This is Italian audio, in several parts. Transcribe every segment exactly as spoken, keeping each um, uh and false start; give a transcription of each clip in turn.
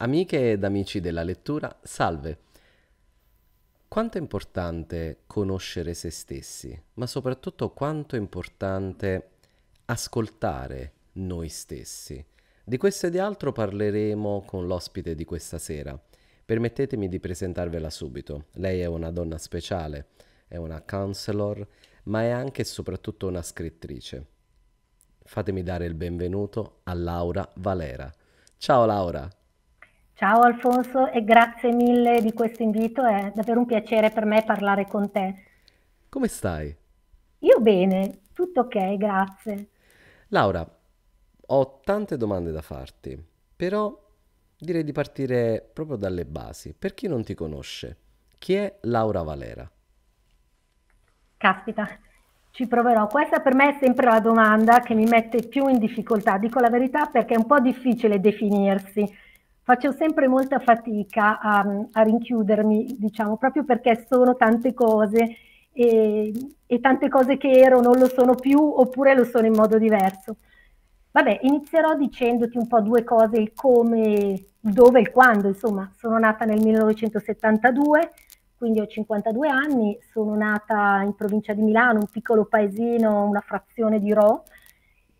Amiche ed amici della lettura, salve! Quanto è importante conoscere se stessi, ma soprattutto quanto è importante ascoltare noi stessi. Di questo e di altro parleremo con l'ospite di questa sera. Permettetemi di presentarvela subito. Lei è una donna speciale, è una counselor, ma è anche e soprattutto una scrittrice. Fatemi dare il benvenuto a Laura Valera. Ciao Laura! Ciao Alfonso e grazie mille di questo invito, è davvero un piacere per me parlare con te. Come stai? Io bene, tutto ok, grazie. Laura, ho tante domande da farti, però direi di partire proprio dalle basi. Per chi non ti conosce, chi è Laura Valera? Caspita, ci proverò. Questa per me è sempre la domanda che mi mette più in difficoltà, dico la verità, perché è un po' difficile definirsi. Faccio sempre molta fatica a, a rinchiudermi, diciamo, proprio perché sono tante cose e, e tante cose che ero non lo sono più oppure lo sono in modo diverso. Vabbè, inizierò dicendoti un po' due cose, il come, il dove e il quando. Insomma, sono nata nel millenovecentosettantadue, quindi ho cinquantadue anni, sono nata in provincia di Milano, un piccolo paesino, una frazione di Rho.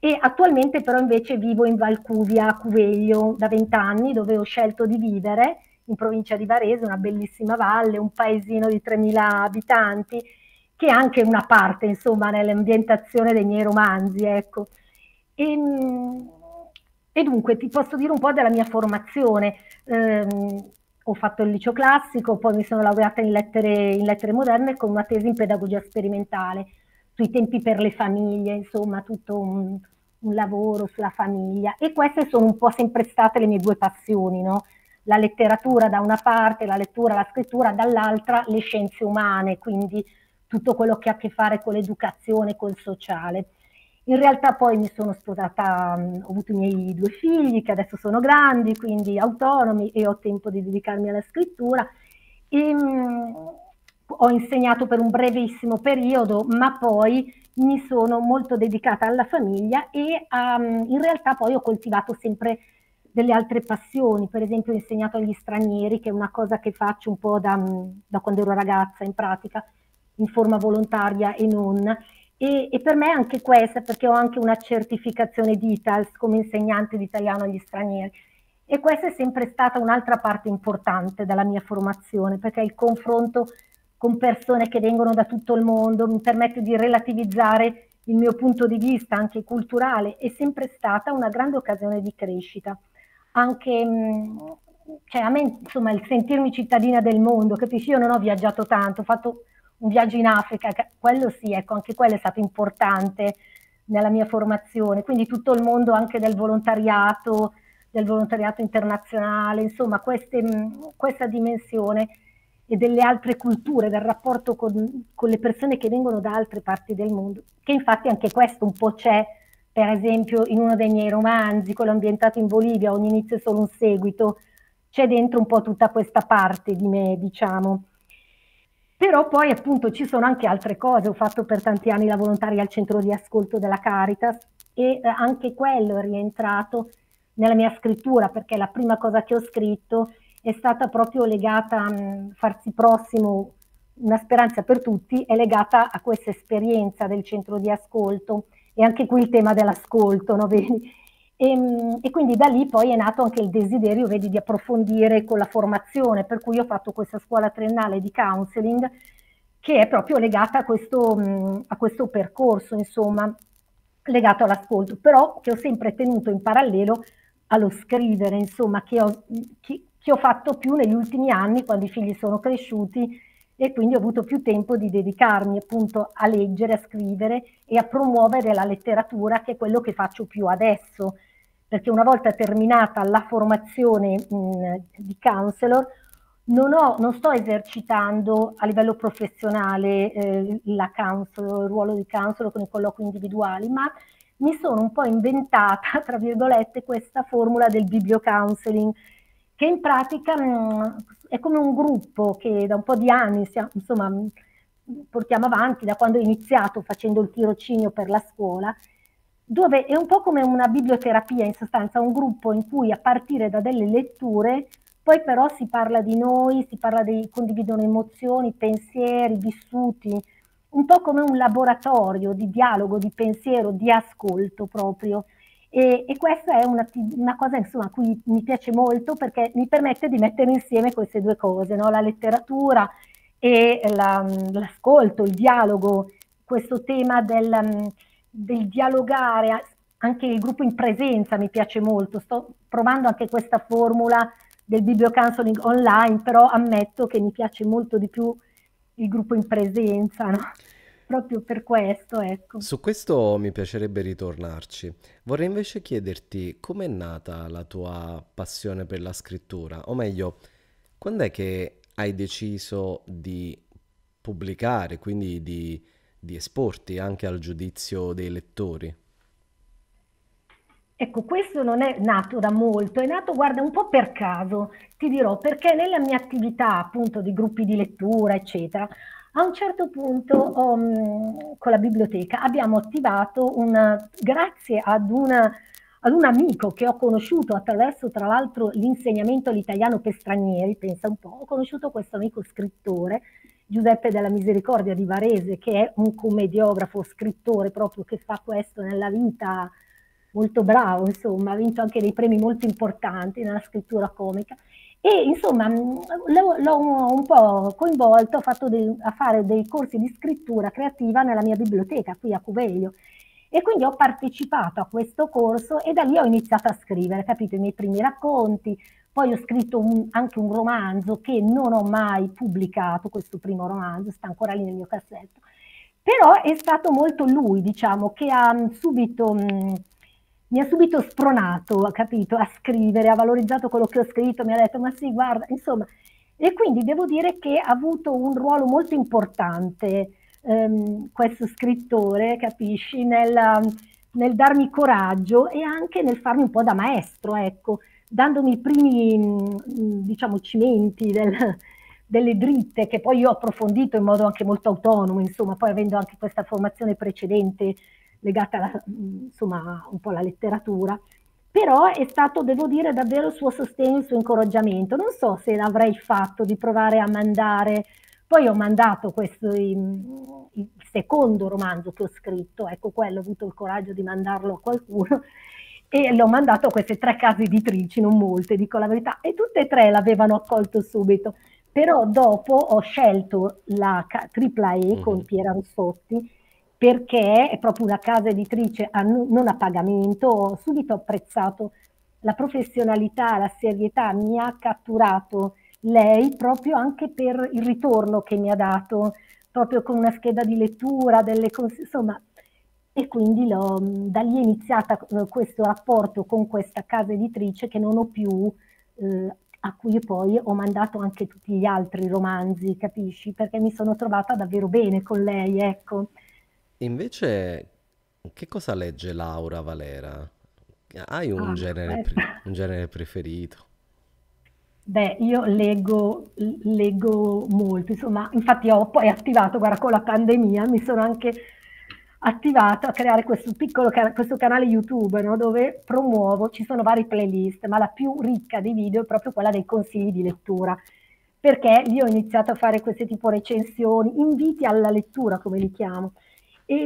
E attualmente però invece vivo in Valcuvia, a Cuveglio, da vent'anni, dove ho scelto di vivere, in provincia di Varese, una bellissima valle, un paesino di tremila abitanti, che è anche una parte, insomma, nell'ambientazione dei miei romanzi, ecco. E, e dunque ti posso dire un po' della mia formazione. Eh, ho fatto il liceo classico, poi mi sono laureata in lettere, in lettere moderne con una tesi in pedagogia sperimentale. Sui tempi per le famiglie, insomma, tutto un, un lavoro sulla famiglia. E queste sono un po' sempre state le mie due passioni, no? La letteratura da una parte, la lettura, la scrittura, dall'altra le scienze umane, quindi tutto quello che ha a che fare con l'educazione, col sociale. In realtà poi mi sono sposata, ho avuto i miei due figli, che adesso sono grandi, quindi autonomi, e ho tempo di dedicarmi alla scrittura. E, ho insegnato per un brevissimo periodo, ma poi mi sono molto dedicata alla famiglia e um, in realtà poi ho coltivato sempre delle altre passioni. Per esempio ho insegnato agli stranieri, che è una cosa che faccio un po' da, da quando ero ragazza, in pratica, in forma volontaria e non. E, e per me anche questa, perché ho anche una certificazione di I T A L S come insegnante di italiano agli stranieri. E questa è sempre stata un'altra parte importante della mia formazione, perché il confronto con persone che vengono da tutto il mondo, mi permette di relativizzare il mio punto di vista, anche culturale, è sempre stata una grande occasione di crescita. Anche, cioè, a me, insomma, il sentirmi cittadina del mondo, capisci? Io non ho viaggiato tanto, ho fatto un viaggio in Africa, quello sì, ecco, anche quello è stato importante nella mia formazione, quindi tutto il mondo anche del volontariato, del volontariato internazionale, insomma, queste, questa dimensione e delle altre culture, del rapporto con, con le persone che vengono da altre parti del mondo, che infatti anche questo un po' c'è, per esempio, in uno dei miei romanzi, quello ambientato in Bolivia, Ogni inizio è solo un seguito, c'è dentro un po' tutta questa parte di me, diciamo. Però poi appunto ci sono anche altre cose, ho fatto per tanti anni la volontaria al Centro di Ascolto della Caritas e anche quello è rientrato nella mia scrittura, perché la prima cosa che ho scritto è stata proprio legata a Farsi Prossimo, una speranza per tutti, è legata a questa esperienza del centro di ascolto e anche qui il tema dell'ascolto, no? Vedi? E, e quindi da lì poi è nato anche il desiderio, vedi, di approfondire con la formazione, per cui ho fatto questa scuola triennale di counseling che è proprio legata a questo, a questo percorso, insomma, legato all'ascolto, però che ho sempre tenuto in parallelo allo scrivere, insomma, che ho... Che, che ho fatto più negli ultimi anni quando i figli sono cresciuti e quindi ho avuto più tempo di dedicarmi appunto a leggere, a scrivere e a promuovere la letteratura, che è quello che faccio più adesso, perché una volta terminata la formazione mh, di counselor non, ho, non sto esercitando a livello professionale eh, la counselor, il ruolo di counselor con i colloqui individuali, ma mi sono un po' inventata, tra virgolette, questa formula del bibliocounseling, che in pratica mh, è come un gruppo che da un po' di anni siamo, insomma, mh, portiamo avanti da quando ho iniziato facendo il tirocinio per la scuola, dove è un po' come una biblioterapia, in sostanza, un gruppo in cui a partire da delle letture poi però si parla di noi, si parla di, condividono emozioni, pensieri, vissuti, un po' come un laboratorio di dialogo, di pensiero, di ascolto proprio. E, e questa è una, una cosa, insomma, a cui mi piace molto, perché mi permette di mettere insieme queste due cose, no? La letteratura e l'ascolto, la, il dialogo, questo tema del... del dialogare, anche il gruppo in presenza mi piace molto. Sto provando anche questa formula del bibliocounseling online, però ammetto che mi piace molto di più il gruppo in presenza, no? Proprio per questo, ecco. Su questo mi piacerebbe ritornarci. Vorrei invece chiederti com'è nata la tua passione per la scrittura, o meglio, quando è che hai deciso di pubblicare, quindi di di esporti anche al giudizio dei lettori? Ecco, questo non è nato da molto, è nato, guarda, un po' per caso, ti dirò, perché nella mia attività appunto di gruppi di lettura, eccetera, a un certo punto um, con la biblioteca abbiamo attivato, una, grazie ad, una, ad un amico che ho conosciuto attraverso, tra l'altro, l'insegnamento all'italiano per stranieri, pensa un po', ho conosciuto questo amico scrittore, Giuseppe della Misericordia di Varese, che è un commediografo, scrittore proprio, che fa questo nella vita, molto bravo, insomma, ha vinto anche dei premi molto importanti nella scrittura comica. E insomma l'ho un po' coinvolto, ho fatto dei, a fare dei corsi di scrittura creativa nella mia biblioteca qui a Cuveglio, e quindi ho partecipato a questo corso e da lì ho iniziato a scrivere, capito, i miei primi racconti. Poi ho scritto un, anche un romanzo che non ho mai pubblicato, questo primo romanzo, sta ancora lì nel mio cassetto. Però è stato molto lui, diciamo, che ha subito, mh, mi ha subito spronato, capito, a scrivere, ha valorizzato quello che ho scritto, mi ha detto, ma sì, guarda, insomma. E quindi devo dire che ha avuto un ruolo molto importante ehm, questo scrittore, capisci, nel, nel darmi coraggio e anche nel farmi un po' da maestro, ecco, dandomi i primi, diciamo, cimenti del, delle dritte che poi io ho approfondito in modo anche molto autonomo, insomma, poi avendo anche questa formazione precedente legata alla, insomma, un po' alla letteratura. Però è stato, devo dire, davvero il suo sostegno, il suo incoraggiamento. Non so se l'avrei fatto di provare a mandare, poi ho mandato questo, il, il secondo romanzo che ho scritto, ecco, quello ho avuto il coraggio di mandarlo a qualcuno, e l'ho mandato a queste tre case editrici, non molte, dico la verità, e tutte e tre l'avevano accolto subito. Però dopo ho scelto la Tripla E mm-hmm. con Piera Rossotti, perché è proprio una casa editrice a non a pagamento. Ho subito apprezzato la professionalità, la serietà, mi ha catturato lei proprio anche per il ritorno che mi ha dato, proprio con una scheda di lettura, delle cose, insomma. E quindi da lì è iniziata questo rapporto con questa casa editrice che non ho più, eh, a cui poi ho mandato anche tutti gli altri romanzi, capisci? Perché mi sono trovata davvero bene con lei, ecco. Invece, che cosa legge Laura Valera? Hai un, ah, genere, un genere preferito? Beh, io leggo, leggo molto, insomma, infatti ho poi attivato, guarda, con la pandemia mi sono anche attivato a creare questo piccolo questo canale YouTube, no? Dove promuovo, ci sono vari playlist, ma la più ricca di video è proprio quella dei consigli di lettura, perché lì ho iniziato a fare queste tipo recensioni, inviti alla lettura, come li chiamo. E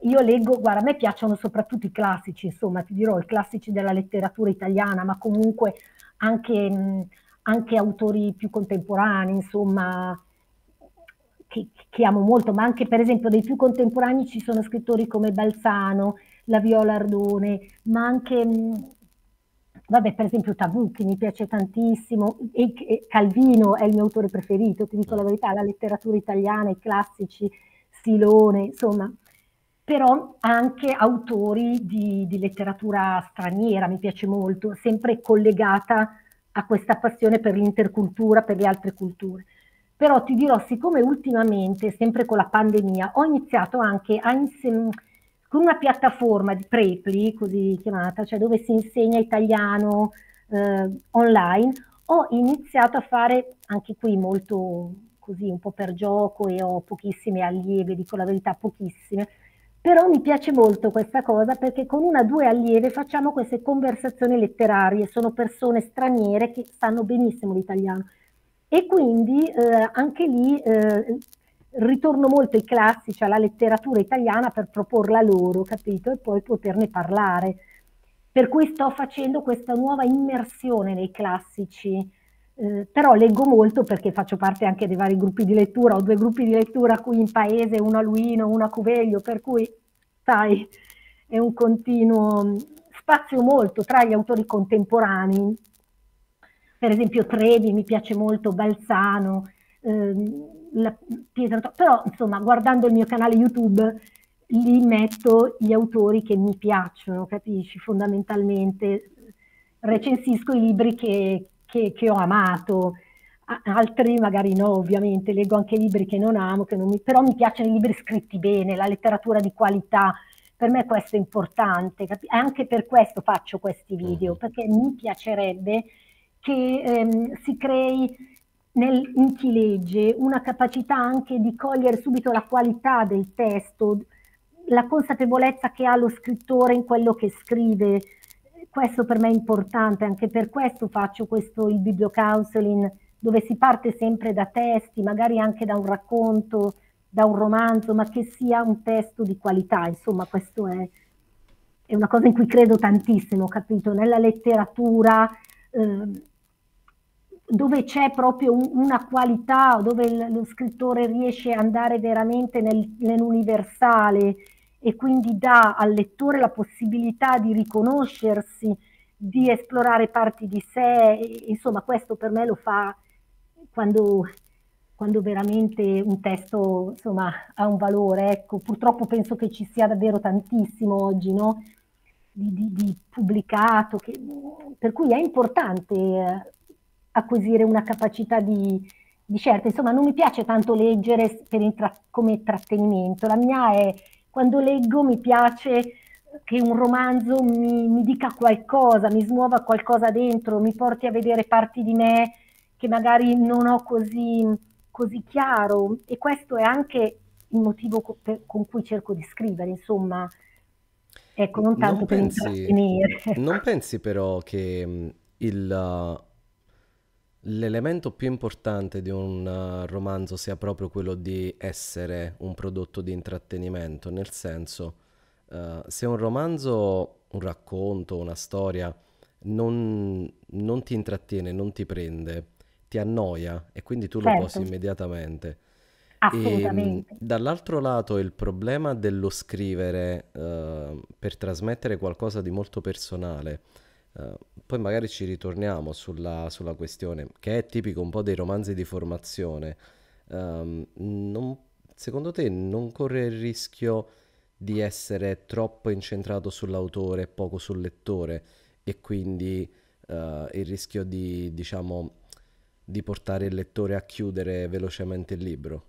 io leggo, guarda, a me piacciono soprattutto i classici, insomma, ti dirò, i classici della letteratura italiana, ma comunque anche, anche autori più contemporanei, insomma, Che, che amo molto, ma anche per esempio dei più contemporanei ci sono scrittori come Balzano, La Viola Ardone, ma anche, vabbè, per esempio Tabucchi mi piace tantissimo, e, e Calvino è il mio autore preferito, ti dico la verità, la letteratura italiana, i classici, Silone, insomma. Però anche autori di, di letteratura straniera mi piace molto, sempre collegata a questa passione per l'intercultura, per le altre culture. Però ti dirò, siccome ultimamente, sempre con la pandemia, ho iniziato anche a con una piattaforma di Preply, così chiamata, cioè dove si insegna italiano eh, online, ho iniziato a fare, anche qui molto così, un po' per gioco, e ho pochissime allieve, dico la verità, pochissime, Però mi piace molto questa cosa, perché con una o due allieve facciamo queste conversazioni letterarie, sono persone straniere che sanno benissimo l'italiano. E quindi eh, anche lì eh, ritorno molto ai classici, alla letteratura italiana, per proporla loro, capito? E poi poterne parlare. Per cui sto facendo questa nuova immersione nei classici. Eh, però leggo molto, perché faccio parte anche dei vari gruppi di lettura, ho due gruppi di lettura qui in paese, uno a Luino, uno a Cuveglio, per cui sai, è un continuo spazio molto tra gli autori contemporanei, per esempio Trevi mi piace molto, Balzano, ehm, la Piera, però insomma guardando il mio canale YouTube lì metto gli autori che mi piacciono, capisci? Fondamentalmente recensisco i libri che Che, che ho amato, altri magari no, ovviamente, leggo anche libri che non amo, che non mi, però mi piacciono i libri scritti bene, la letteratura di qualità, per me questo è importante, anche per questo faccio questi video, perché mi piacerebbe che ehm, si crei nel, in chi legge una capacità anche di cogliere subito la qualità del testo, la consapevolezza che ha lo scrittore in quello che scrive. Questo per me è importante, anche per questo faccio questo, il bibliocounseling, dove si parte sempre da testi, magari anche da un racconto, da un romanzo, ma che sia un testo di qualità. Insomma, questo è, è una cosa in cui credo tantissimo, capito? Nella letteratura, eh, dove c'è proprio un, una qualità, dove il, lo scrittore riesce ad andare veramente nel, nell'universale, e quindi dà al lettore la possibilità di riconoscersi, di esplorare parti di sé, e, insomma questo per me lo fa quando, quando veramente un testo insomma, ha un valore. Ecco, purtroppo penso che ci sia davvero tantissimo oggi, no? di, di, di pubblicato, che, per cui è importante acquisire una capacità di, di scelta. Insomma non mi piace tanto leggere per intra- come trattenimento, la mia è quando leggo mi piace che un romanzo mi, mi dica qualcosa, mi smuova qualcosa dentro, mi porti a vedere parti di me che magari non ho così, così chiaro, e questo è anche il motivo co per, con cui cerco di scrivere, insomma, ecco, non tanto non per intrattenere. Non pensi però che il... l'elemento più importante di un uh, romanzo sia proprio quello di essere un prodotto di intrattenimento, nel senso uh, se un romanzo, un racconto, una storia non, non ti intrattiene, non ti prende, ti annoia e quindi tu certo. lo posi immediatamente. Assolutamente. Dall'altro lato il problema dello scrivere uh, per trasmettere qualcosa di molto personale. Uh, poi magari ci ritorniamo sulla, sulla questione, che è tipico un po' dei romanzi di formazione. Um, non, secondo te non corre il rischio di essere troppo incentrato sull'autore e poco sul lettore, e quindi uh, il rischio di, diciamo, di portare il lettore a chiudere velocemente il libro?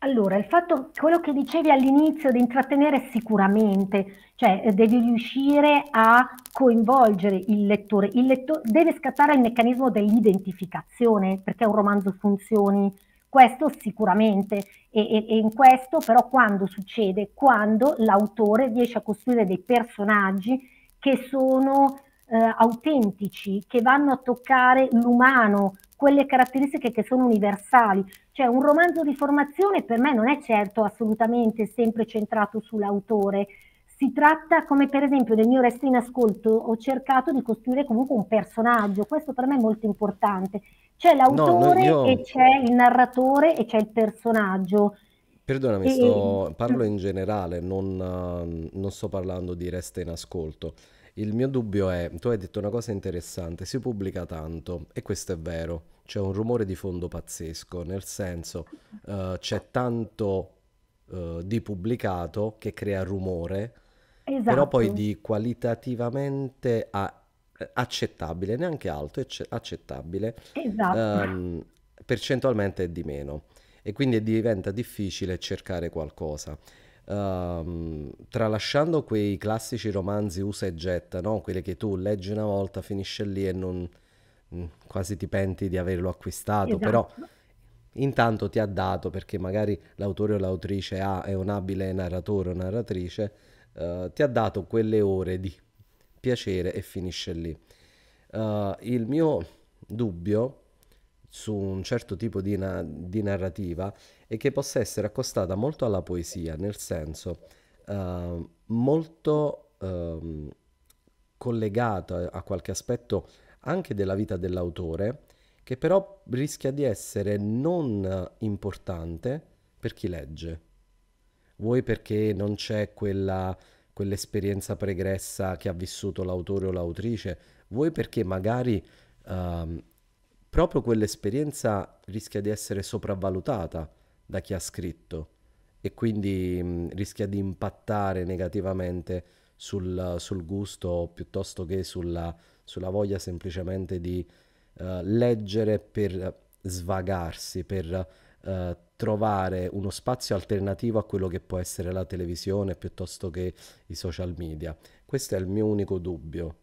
Allora, il fatto, quello che dicevi all'inizio, di intrattenere sicuramente, cioè devi riuscire a coinvolgere il lettore, il lettore deve scattare il meccanismo dell'identificazione perché un romanzo funzioni, questo sicuramente, e, e, e in questo però quando succede? Quando l'autore riesce a costruire dei personaggi che sono eh, autentici, che vanno a toccare l'umano, quelle caratteristiche che sono universali. Cioè un romanzo di formazione per me non è certo assolutamente sempre centrato sull'autore, si tratta, come per esempio del mio Resta in Ascolto, ho cercato di costruire comunque un personaggio, questo per me è molto importante, c'è l'autore no, no, io... e c'è il narratore e c'è il personaggio. Perdonami, e... sto... parlo in generale, non, non sto parlando di Resta in Ascolto. Il mio dubbio è, tu hai detto una cosa interessante, si pubblica tanto, e questo è vero, c'è un rumore di fondo pazzesco, nel senso uh, c'è tanto uh, di pubblicato che crea rumore, esatto. però poi di qualitativamente accettabile, neanche alto, accettabile, esatto. um, percentualmente è di meno, e quindi diventa difficile cercare qualcosa. Um, tralasciando quei classici romanzi usa e getta, no? Quelli che tu leggi una volta, finisce lì e non, mh, quasi ti penti di averlo acquistato, esatto. però intanto ti ha dato, perché magari l'autore o l'autrice ha, è un abile narratore o narratrice, eh, ti ha dato quelle ore di piacere e finisce lì. Uh, il mio dubbio su un certo tipo di, na di narrativa è che possa essere accostata molto alla poesia, nel senso uh, molto uh, collegata a qualche aspetto anche della vita dell'autore, che però rischia di essere non importante per chi legge. Vuoi perché non c'è quella, quell'esperienza pregressa che ha vissuto l'autore o l'autrice, vuoi perché magari uh, proprio quell'esperienza rischia di essere sopravvalutata da chi ha scritto e quindi mh, rischia di impattare negativamente sul, sul gusto piuttosto che sulla, sulla voglia semplicemente di uh, leggere per svagarsi, per uh, trovare uno spazio alternativo a quello che può essere la televisione piuttosto che i social media. Questo è il mio unico dubbio.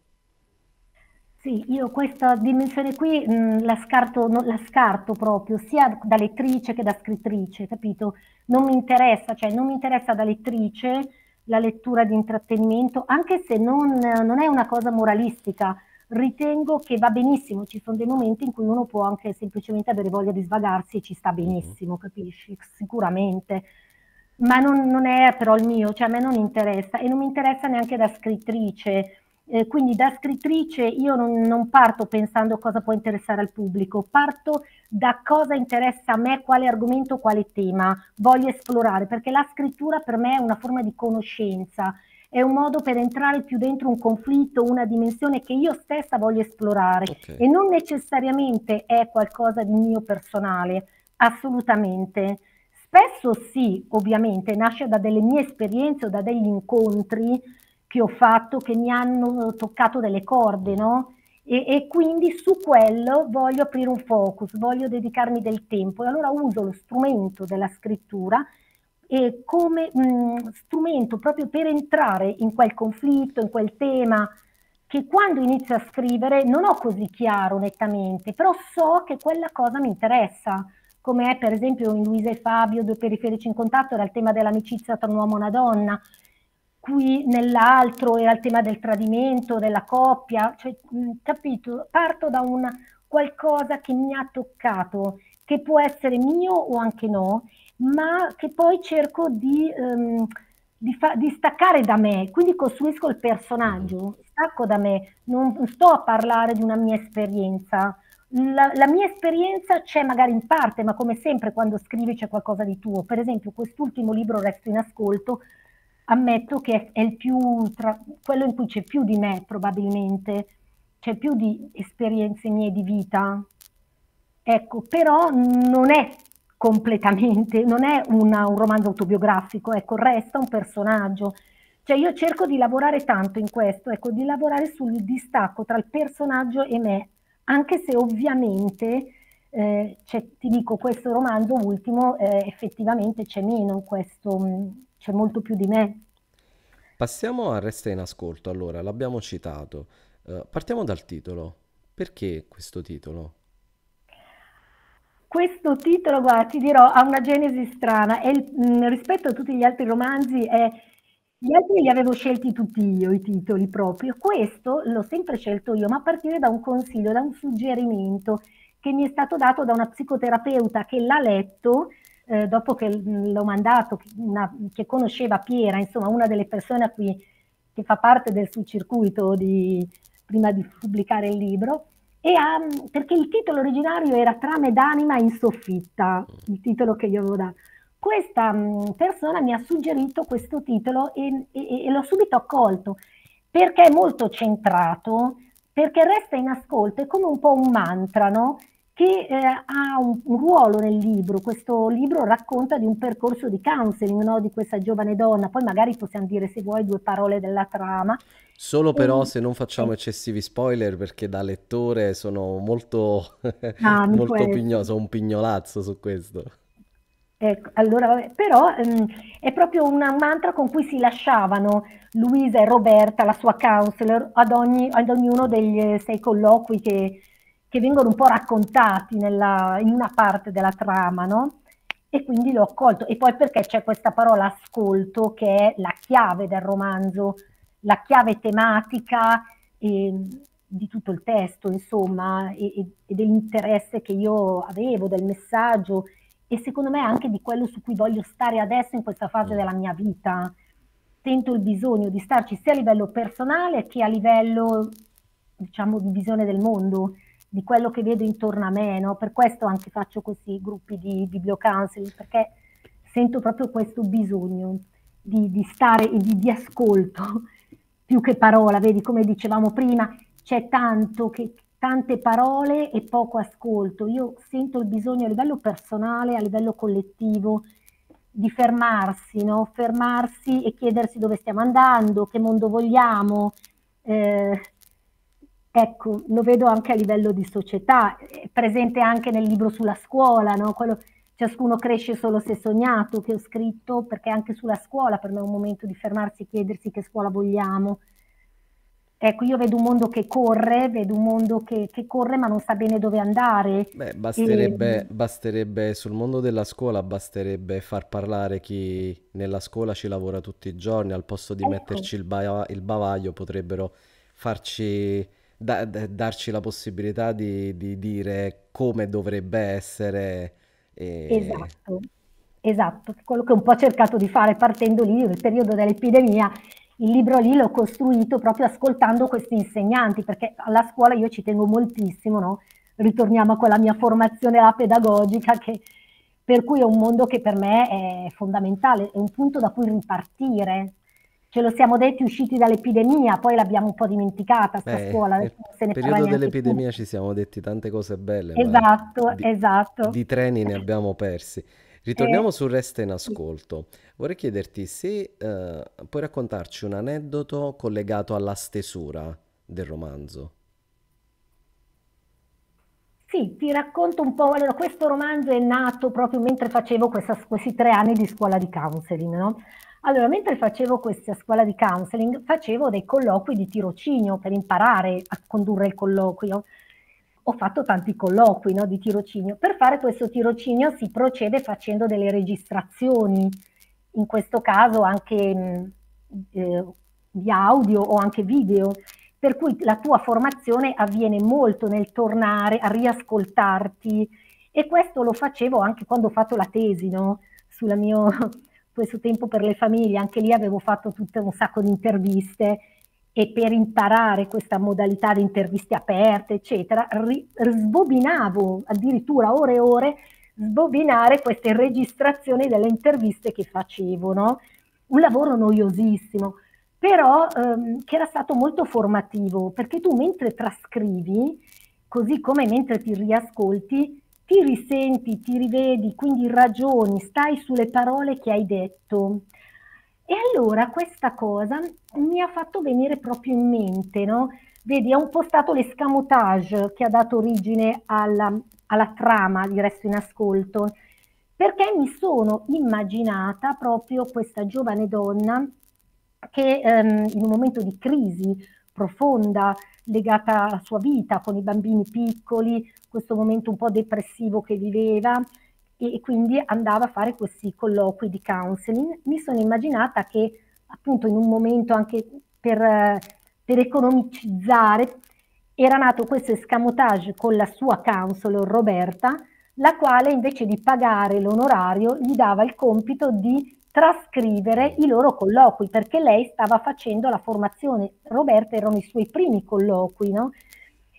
Sì, io questa dimensione qui mh, la, scarto, no, la scarto proprio, sia da lettrice che da scrittrice, capito? Non mi interessa, cioè non mi interessa da lettrice la lettura di intrattenimento, anche se non, non è una cosa moralistica. Ritengo che va benissimo, ci sono dei momenti in cui uno può anche semplicemente avere voglia di svagarsi e ci sta benissimo, mm-hmm. Capisci? Sicuramente. Ma non, non è però il mio, cioè a me non interessa e non mi interessa neanche da scrittrice. Eh, quindi da scrittrice io non, non parto pensando cosa può interessare al pubblico, parto da cosa interessa a me, quale argomento, quale tema voglio esplorare, perché la scrittura per me è una forma di conoscenza, è un modo per entrare più dentro un conflitto, una dimensione che io stessa voglio esplorare, okay. E non necessariamente è qualcosa di mio personale, assolutamente. Spesso sì, ovviamente, nasce da delle mie esperienze o da degli incontri che ho fatto, che mi hanno toccato delle corde, no? E, e quindi su quello voglio aprire un focus, voglio dedicarmi del tempo e allora uso lo strumento della scrittura e come mh, strumento proprio per entrare in quel conflitto, in quel tema che quando inizio a scrivere non ho così chiaro nettamente, però so che quella cosa mi interessa, come è per esempio in Luisa e Fabio, Due periferici in contatto, era il tema dell'amicizia tra un uomo e una donna, qui nell'altro era il tema del tradimento, della coppia, cioè, capito? Parto da un qualcosa che mi ha toccato, che può essere mio o anche no, ma che poi cerco di, um, di, di staccare da me, quindi costruisco il personaggio, stacco da me, non sto a parlare di una mia esperienza. La, la mia esperienza c'è magari in parte, ma come sempre quando scrivi c'è qualcosa di tuo. Per esempio quest'ultimo libro, Resta in Ascolto, ammetto che è il più tra, quello in cui c'è più di me probabilmente, c'è più di esperienze mie di vita, ecco, però non è completamente, non è una, un romanzo autobiografico, ecco, resta un personaggio, cioè io cerco di lavorare tanto in questo, ecco, di lavorare sul distacco tra il personaggio e me, anche se ovviamente eh, cioè, ti dico, questo romanzo ultimo eh, effettivamente c'è meno in questo, c'è molto più di me. Passiamo a Resta in Ascolto, allora, l'abbiamo citato. Uh, partiamo dal titolo. Perché questo titolo? Questo titolo, guarda, ti dirò, ha una genesi strana. È il, mh, rispetto a tutti gli altri romanzi, è, gli altri li avevo scelti tutti io, i titoli proprio. Questo l'ho sempre scelto io, ma a partire da un consiglio, da un suggerimento che mi è stato dato da una psicoterapeuta che l'ha letto, Eh, dopo che l'ho mandato, una, che conosceva Piera, insomma una delle persone a cui, che fa parte del suo circuito di, prima di pubblicare il libro, e ha, perché il titolo originario era Trame d'anima in soffitta, il titolo che gli avevo dato. Questa mh, persona mi ha suggerito questo titolo e, e, e l'ho subito accolto, perché è molto centrato, perché Resta in Ascolto è come un po' un mantra, no? Che eh, ha un, un ruolo nel libro. Questo libro racconta di un percorso di counseling, no? Di questa giovane donna, poi magari possiamo dire, se vuoi, due parole della trama. Solo però e... se non facciamo eccessivi spoiler, perché da lettore sono molto, ah, molto pignoso, un pignolazzo su questo. Ecco, allora vabbè, però ehm, è proprio una mantra con cui si lasciavano Luisa e Roberta, la sua counselor, ad, ogni, ad ognuno dei sei colloqui che... che vengono un po' raccontati nella, in una parte della trama, no? E quindi l'ho accolto. E poi perché c'è questa parola ascolto, che è la chiave del romanzo, la chiave tematica eh, di tutto il testo, insomma, e, e dell'interesse che io avevo, del messaggio, e secondo me anche di quello su cui voglio stare adesso in questa fase della mia vita. Sento il bisogno di starci sia a livello personale che a livello, diciamo, di visione del mondo, di quello che vedo intorno a me, no? Per questo anche faccio questi gruppi di bibliocounseling, perché sento proprio questo bisogno di, di stare e di, di ascolto, più che parola, vedi, come dicevamo prima, c'è tanto che, tante parole e poco ascolto. Io sento il bisogno a livello personale, a livello collettivo, di fermarsi, no? Fermarsi e chiedersi dove stiamo andando, che mondo vogliamo, eh, ecco, lo vedo anche a livello di società, è presente anche nel libro sulla scuola, no? Quello, Ciascuno cresce solo se sognato, che ho scritto, perché anche sulla scuola per me è un momento di fermarsi e chiedersi che scuola vogliamo. Ecco, io vedo un mondo che corre, vedo un mondo che, che corre ma non sa bene dove andare. Beh, basterebbe, e... basterebbe, sul mondo della scuola, basterebbe far parlare chi nella scuola ci lavora tutti i giorni, al posto di ecco. metterci il, ba il bavaglio potrebbero farci... Da, da, darci la possibilità di, di dire come dovrebbe essere. E... Esatto, esatto, quello che un po' ho cercato di fare partendo lì nel periodo dell'epidemia. Il libro lì l'ho costruito proprio ascoltando questi insegnanti, perché alla scuola io ci tengo moltissimo, no? Ritorniamo a quella mia formazione là pedagogica, che, per cui è un mondo che per me è fondamentale, è un punto da cui ripartire. Ce lo siamo detti usciti dall'epidemia, poi l'abbiamo un po' dimenticata sta Beh, scuola. Nel se ne periodo dell'epidemia ci siamo detti tante cose belle. Esatto, di, esatto. Di treni ne abbiamo persi. Ritorniamo eh, su Resta in Ascolto. Vorrei chiederti se eh, puoi raccontarci un aneddoto collegato alla stesura del romanzo. Sì, ti racconto un po'. Allora, questo romanzo è nato proprio mentre facevo questa, questi tre anni di scuola di counseling, no? Allora, mentre facevo questa scuola di counseling, facevo dei colloqui di tirocinio per imparare a condurre il colloquio. Ho fatto tanti colloqui, no, di tirocinio. Per fare questo tirocinio si procede facendo delle registrazioni, in questo caso anche eh, di audio o anche video, per cui la tua formazione avviene molto nel tornare a riascoltarti, e questo lo facevo anche quando ho fatto la tesi, no, sulla mia... questo tempo per le famiglie, anche lì avevo fatto tutto un sacco di interviste, e per imparare questa modalità di interviste aperte, eccetera, sbobinavo addirittura ore e ore, sbobinare queste registrazioni delle interviste che facevo, no? Un lavoro noiosissimo, però ehm, che era stato molto formativo, perché tu mentre trascrivi, così come mentre ti riascolti, ti risenti, ti rivedi, quindi ragioni, stai sulle parole che hai detto. E allora questa cosa mi ha fatto venire proprio in mente, no? Vedi, è un po' stato l'escamotage che ha dato origine alla, alla trama di Resto in Ascolto, perché mi sono immaginata proprio questa giovane donna che ehm, in un momento di crisi profonda, legata alla sua vita con i bambini piccoli, questo momento un po' depressivo che viveva, e quindi andava a fare questi colloqui di counseling. Mi sono immaginata che appunto in un momento anche per, per economicizzare era nato questo escamotage con la sua counselor Roberta, la quale invece di pagare l'onorario gli dava il compito di trascrivere i loro colloqui, perché lei stava facendo la formazione. Roberta erano i suoi primi colloqui, no?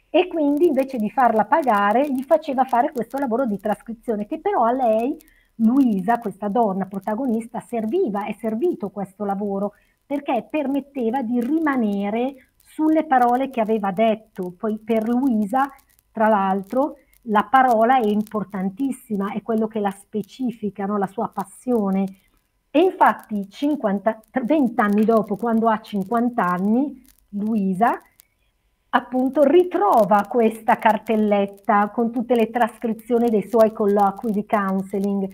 E quindi invece di farla pagare gli faceva fare questo lavoro di trascrizione, che però a lei, Luisa, questa donna protagonista, serviva, è servito questo lavoro, perché permetteva di rimanere sulle parole che aveva detto. Poi per Luisa, tra l'altro, la parola è importantissima, è quello che la specifica, no? La sua passione. E infatti venti anni dopo, quando ha cinquanta anni, Luisa appunto ritrova questa cartelletta con tutte le trascrizioni dei suoi colloqui di counseling,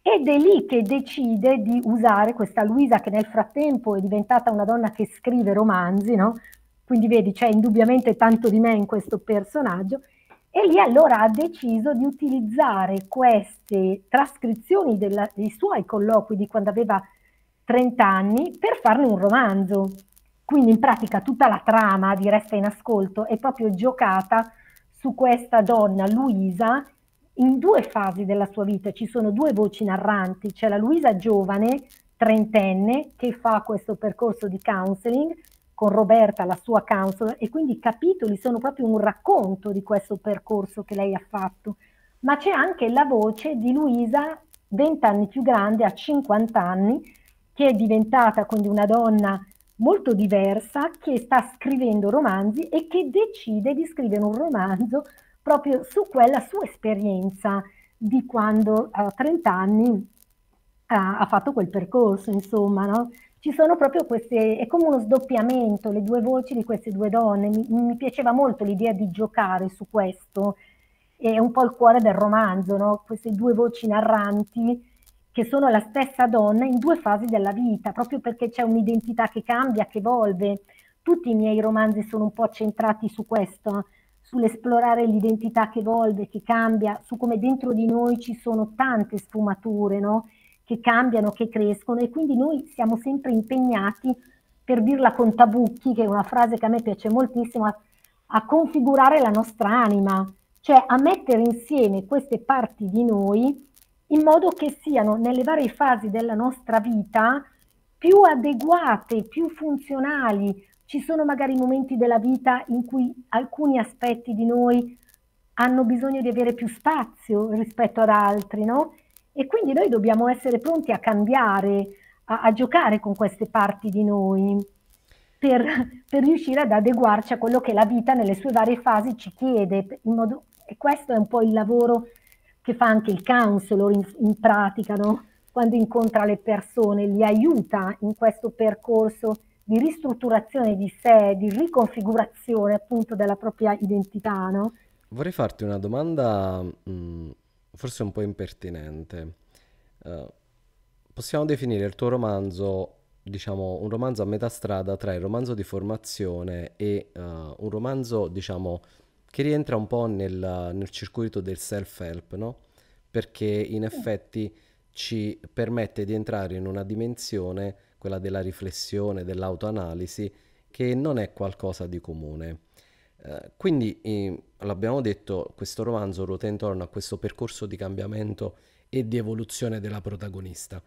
ed è lì che decide di usare questa Luisa, che nel frattempo è diventata una donna che scrive romanzi, no? Quindi vedi, c'è indubbiamente tanto di me in questo personaggio, E lì allora ha deciso di utilizzare queste trascrizioni della, dei suoi colloqui di quando aveva trenta anni per farne un romanzo. Quindi in pratica tutta la trama di Resta in Ascolto è proprio giocata su questa donna Luisa in due fasi della sua vita. Ci sono due voci narranti, c'è la Luisa giovane, trentenne, che fa questo percorso di counseling con Roberta, la sua counselor, e quindi i capitoli sono proprio un racconto di questo percorso che lei ha fatto. Ma c'è anche la voce di Luisa, venti anni più grande, a cinquanta anni, che è diventata quindi una donna molto diversa, che sta scrivendo romanzi e che decide di scrivere un romanzo proprio su quella sua esperienza di quando a trenta anni ha, ha fatto quel percorso, insomma, no? Ci sono proprio queste, è come uno sdoppiamento, le due voci di queste due donne. Mi, mi piaceva molto l'idea di giocare su questo, è un po' il cuore del romanzo, no? Queste due voci narranti che sono la stessa donna in due fasi della vita, proprio perché c'è un'identità che cambia, che evolve. Tutti i miei romanzi sono un po' centrati su questo, sull'esplorare l'identità che evolve, che cambia, su come dentro di noi ci sono tante sfumature, no? Che cambiano, che crescono, e quindi noi siamo sempre impegnati, per dirla con Tabucchi, che è una frase che a me piace moltissimo, a, a configurare la nostra anima, cioè a mettere insieme queste parti di noi in modo che siano nelle varie fasi della nostra vita più adeguate, più funzionali. Ci sono magari momenti della vita in cui alcuni aspetti di noi hanno bisogno di avere più spazio rispetto ad altri, no? E quindi noi dobbiamo essere pronti a cambiare, a, a giocare con queste parti di noi per, per riuscire ad adeguarci a quello che la vita nelle sue varie fasi ci chiede. In modo, e questo è un po' il lavoro che fa anche il counselor in, in pratica, no? Quando incontra le persone, li aiuta in questo percorso di ristrutturazione di sé, di riconfigurazione appunto della propria identità, no? Vorrei farti una domanda... Mh... forse un po' impertinente. Uh, possiamo definire il tuo romanzo, diciamo, un romanzo a metà strada tra il romanzo di formazione e uh, un romanzo, diciamo, che rientra un po' nel, nel circuito del self-help, no? Perché in effetti ci permette di entrare in una dimensione, quella della riflessione, dell'autoanalisi, che non è qualcosa di comune. Uh, quindi eh, l'abbiamo detto, questo romanzo ruota intorno a questo percorso di cambiamento e di evoluzione della protagonista.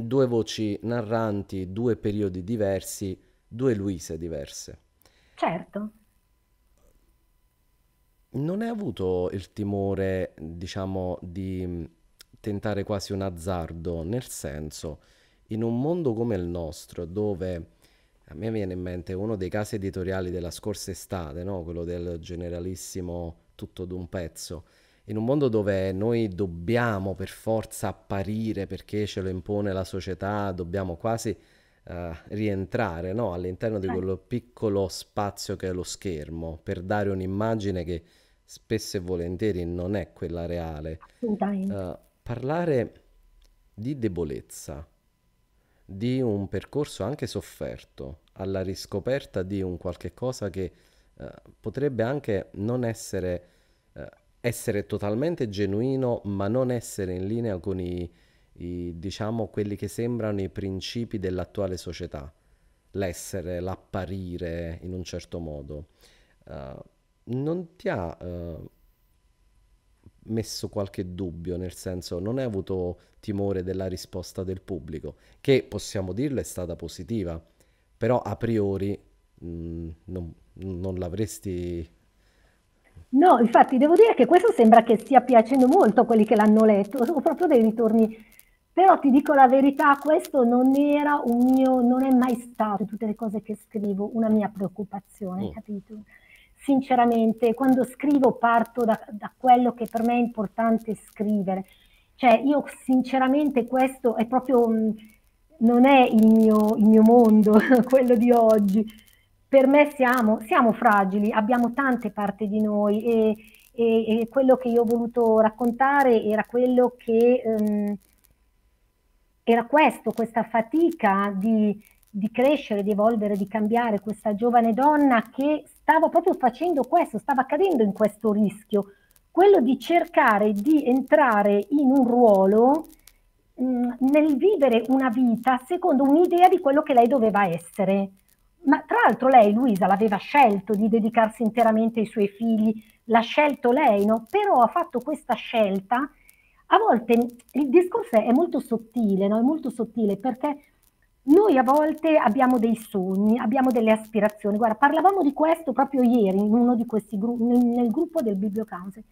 Due voci narranti, due periodi diversi, due Luise diverse. Certo. Non hai avuto il timore, diciamo, di tentare quasi un azzardo, nel senso, in un mondo come il nostro, dove... A me viene in mente uno dei casi editoriali della scorsa estate, no? Quello del generalissimo tutto d'un pezzo. In un mondo dove noi dobbiamo per forza apparire perché ce lo impone la società, dobbiamo quasi uh, rientrare, no? All'interno di quello piccolo spazio che è lo schermo, per dare un'immagine che spesso e volentieri non è quella reale. Uh, parlare di debolezza, di un percorso anche sofferto, alla riscoperta di un qualche cosa che eh, potrebbe anche non essere, eh, essere totalmente genuino, ma non essere in linea con i, i, diciamo, quelli che sembrano i principi dell'attuale società, l'essere, l'apparire in un certo modo. Uh, non ti ha uh, messo qualche dubbio, nel senso, non hai avuto timore della risposta del pubblico, che possiamo dirlo è stata positiva, però a priori mh, non, non l'avresti... No, infatti devo dire che questo sembra che stia piacendo molto a quelli che l'hanno letto, sono proprio dei ritorni, però ti dico la verità, questo non era un mio, non è mai stato, tutte le cose che scrivo, una mia preoccupazione, mm. capito? Sinceramente, quando scrivo parto da, da quello che per me è importante scrivere. Cioè, io sinceramente questo è proprio, non è il mio, il mio mondo, quello di oggi. Per me siamo, siamo fragili, abbiamo tante parti di noi e, e, e quello che io ho voluto raccontare era quello che, um, era questo, questa fatica di... di crescere, di evolvere, di cambiare, questa giovane donna che stava proprio facendo questo, stava cadendo in questo rischio, quello di cercare di entrare in un ruolo mh, nel vivere una vita secondo un'idea di quello che lei doveva essere. Ma tra l'altro lei, Luisa, l'aveva scelto di dedicarsi interamente ai suoi figli, l'ha scelto lei, no? Però ha fatto questa scelta. A volte il discorso è molto sottile, no? È molto sottile perché noi a volte abbiamo dei sogni, abbiamo delle aspirazioni. Guarda, parlavamo di questo proprio ieri in uno di questi gruppi, nel gruppo del bibliocounseling.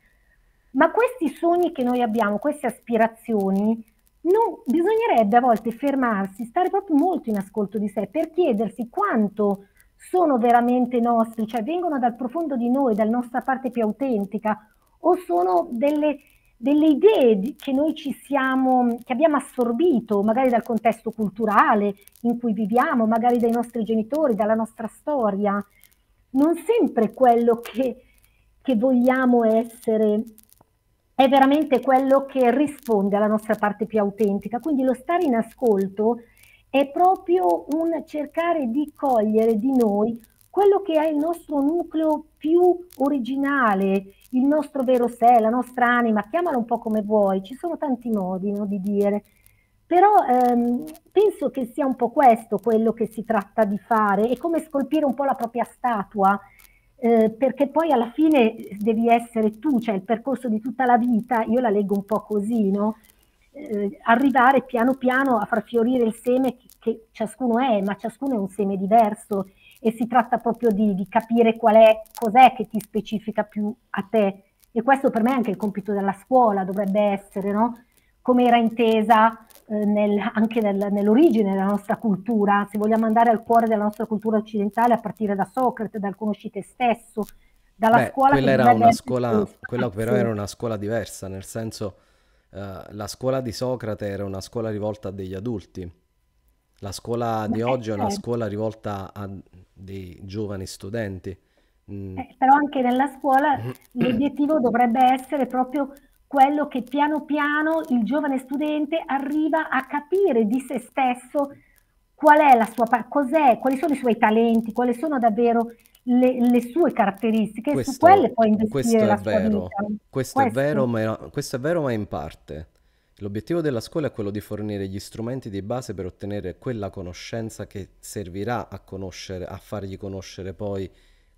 Ma questi sogni che noi abbiamo, queste aspirazioni, non, bisognerebbe a volte fermarsi, stare proprio molto in ascolto di sé per chiedersi quanto sono veramente nostri, cioè vengono dal profondo di noi, dalla nostra parte più autentica, o sono delle... delle idee che noi ci siamo, che abbiamo assorbito magari dal contesto culturale in cui viviamo, magari dai nostri genitori, dalla nostra storia. Non sempre quello che, che vogliamo essere è veramente quello che risponde alla nostra parte più autentica. Quindi lo stare in ascolto è proprio un cercare di cogliere di noi quello che è il nostro nucleo più originale, il nostro vero sé, la nostra anima, chiamalo un po' come vuoi, ci sono tanti modi, no, di dire, però ehm, penso che sia un po' questo quello che si tratta di fare, è come scolpire un po' la propria statua, eh, perché poi alla fine devi essere tu, cioè il percorso di tutta la vita, io la leggo un po' così, no? Eh, arrivare piano piano a far fiorire il seme che, che ciascuno è, ma ciascuno è un seme diverso, e si tratta proprio di, di capire qual è, cos'è che ti specifica più a te. E questo per me è anche il compito della scuola, dovrebbe essere, no? Come era intesa eh, nel, anche nel, nell'origine della nostra cultura, se vogliamo andare al cuore della nostra cultura occidentale, a partire da Socrate, dal conosci te stesso, dalla Beh, scuola... Quella, che era una scuola, quella però era una scuola diversa, nel senso eh, la scuola di Socrate era una scuola rivolta a degli adulti. La scuola di Beh, oggi è una certo. scuola rivolta a dei giovani studenti. Mm. Eh, però anche nella scuola l'obiettivo dovrebbe essere proprio quello che piano piano il giovane studente arriva a capire di se stesso qual è la sua cos'è, quali sono i suoi talenti, quali sono davvero le, le sue caratteristiche. Questo, su quelle può investire la sua vita. Questo, questo è vero, ma, questo è vero, ma in parte. L'obiettivo della scuola è quello di fornire gli strumenti di base per ottenere quella conoscenza che servirà a conoscere, a fargli conoscere poi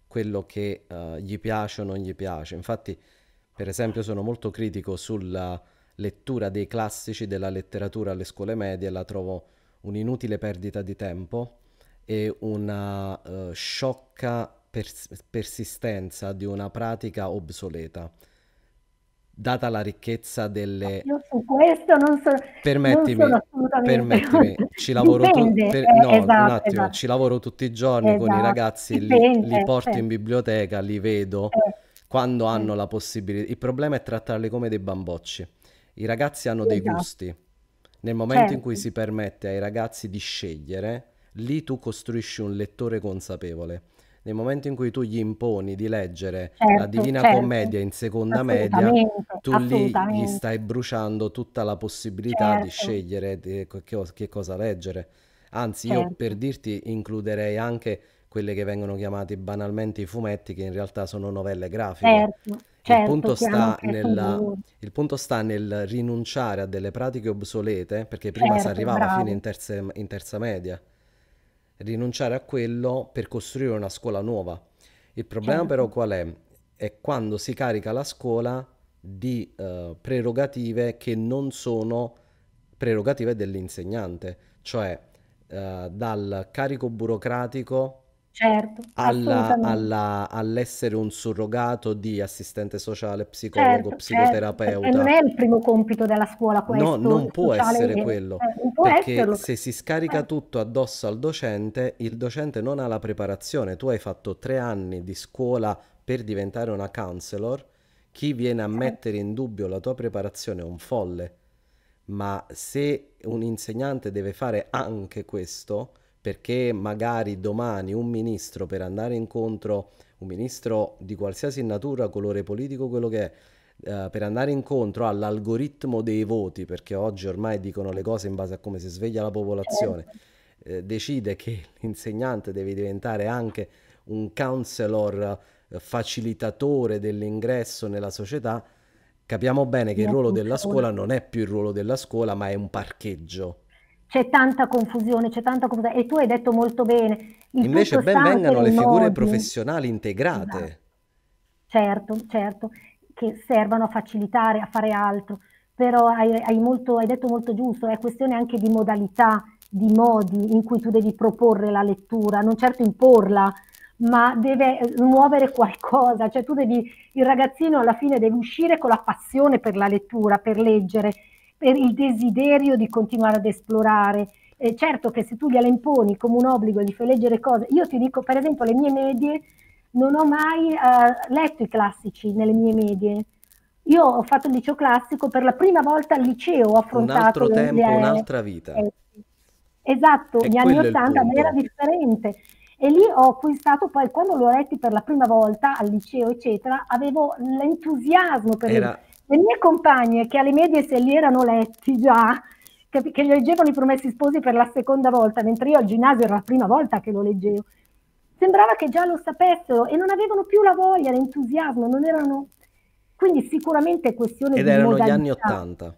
quello che uh, gli piace o non gli piace. Infatti, per esempio, sono molto critico sulla lettura dei classici della letteratura alle scuole medie, la trovo un'inutile perdita di tempo e una uh, sciocca pers- persistenza di una pratica obsoleta. Data la ricchezza delle... Io su questo non sono... Permettimi, non sono assolutamente... permettimi, ci lavoro, tu... per... no, esatto, un attimo, esatto. ci lavoro tutti i giorni esatto. con i ragazzi, li, li porto esatto. in biblioteca, li vedo, eh. quando hanno eh. la possibilità... Il problema è trattarli come dei bambocci. I ragazzi hanno esatto. dei gusti. Nel momento certo. in cui si permette ai ragazzi di scegliere, lì tu costruisci un lettore consapevole. Nel momento in cui tu gli imponi di leggere certo, la Divina certo. Commedia in seconda media, tu lì gli stai bruciando tutta la possibilità certo. di scegliere di, che, che cosa leggere. Anzi, certo. io per dirti includerei anche quelle che vengono chiamate banalmente i fumetti, che in realtà sono novelle grafiche. Certo, certo, il, punto sta nella, il punto sta nel rinunciare a delle pratiche obsolete, perché prima certo, si arrivava bravo. fino in terza, in terza media. Rinunciare a quello per costruire una scuola nuova. Il problema certo. però qual è? È quando si carica la scuola di uh, prerogative che non sono prerogative dell'insegnante, cioè uh, dal carico burocratico certo, alla, alla, all'essere un surrogato di assistente sociale, psicologo, certo, psicoterapeuta. Certo. Non è il primo compito della scuola questo. No, non può essere e... quello, eh, può perché esserlo. Se si scarica eh. tutto addosso al docente, il docente non ha la preparazione. Tu hai fatto tre anni di scuola per diventare una counselor, chi viene a certo. mettere in dubbio la tua preparazione è un folle, ma se un insegnante deve fare anche questo... perché magari domani un ministro per andare incontro, un ministro di qualsiasi natura, colore politico, quello che è, eh, per andare incontro all'algoritmo dei voti, perché oggi ormai dicono le cose in base a come si sveglia la popolazione, eh, decide che l'insegnante deve diventare anche un counselor eh, facilitatore dell'ingresso nella società, capiamo bene che il ruolo della scuola non è più il ruolo della scuola, ma è un parcheggio. C'è tanta confusione, c'è tanta confusione, e tu hai detto molto bene. Il Invece ben vengano le figure nodi. professionali integrate. Esatto. Certo, certo, che servano a facilitare, a fare altro, però hai, hai, molto, hai detto molto giusto, è questione anche di modalità, di modi in cui tu devi proporre la lettura, non certo imporla, ma deve muovere qualcosa, cioè tu devi, il ragazzino alla fine deve uscire con la passione per la lettura, per leggere, per il desiderio di continuare ad esplorare. Eh, certo che se tu gliela imponi come un obbligo e gli fai leggere cose, io ti dico per esempio le mie medie, non ho mai uh, letto i classici nelle mie medie, io ho fatto il liceo classico, per la prima volta al liceo ho affrontato... Un altro tempo, le... un'altra vita. Eh, esatto, e gli anni ottanta era differente. E lì ho acquistato, poi quando l'ho letti per la prima volta al liceo eccetera, avevo l'entusiasmo per era... le mie compagne che alle medie se li erano letti già, che, che leggevano I Promessi Sposi per la seconda volta, mentre io al ginnasio era la prima volta che lo leggevo, sembrava che già lo sapessero e non avevano più la voglia, l'entusiasmo, non erano... Quindi sicuramente è questione Ed di modalità. Ed erano gli anni ottanta.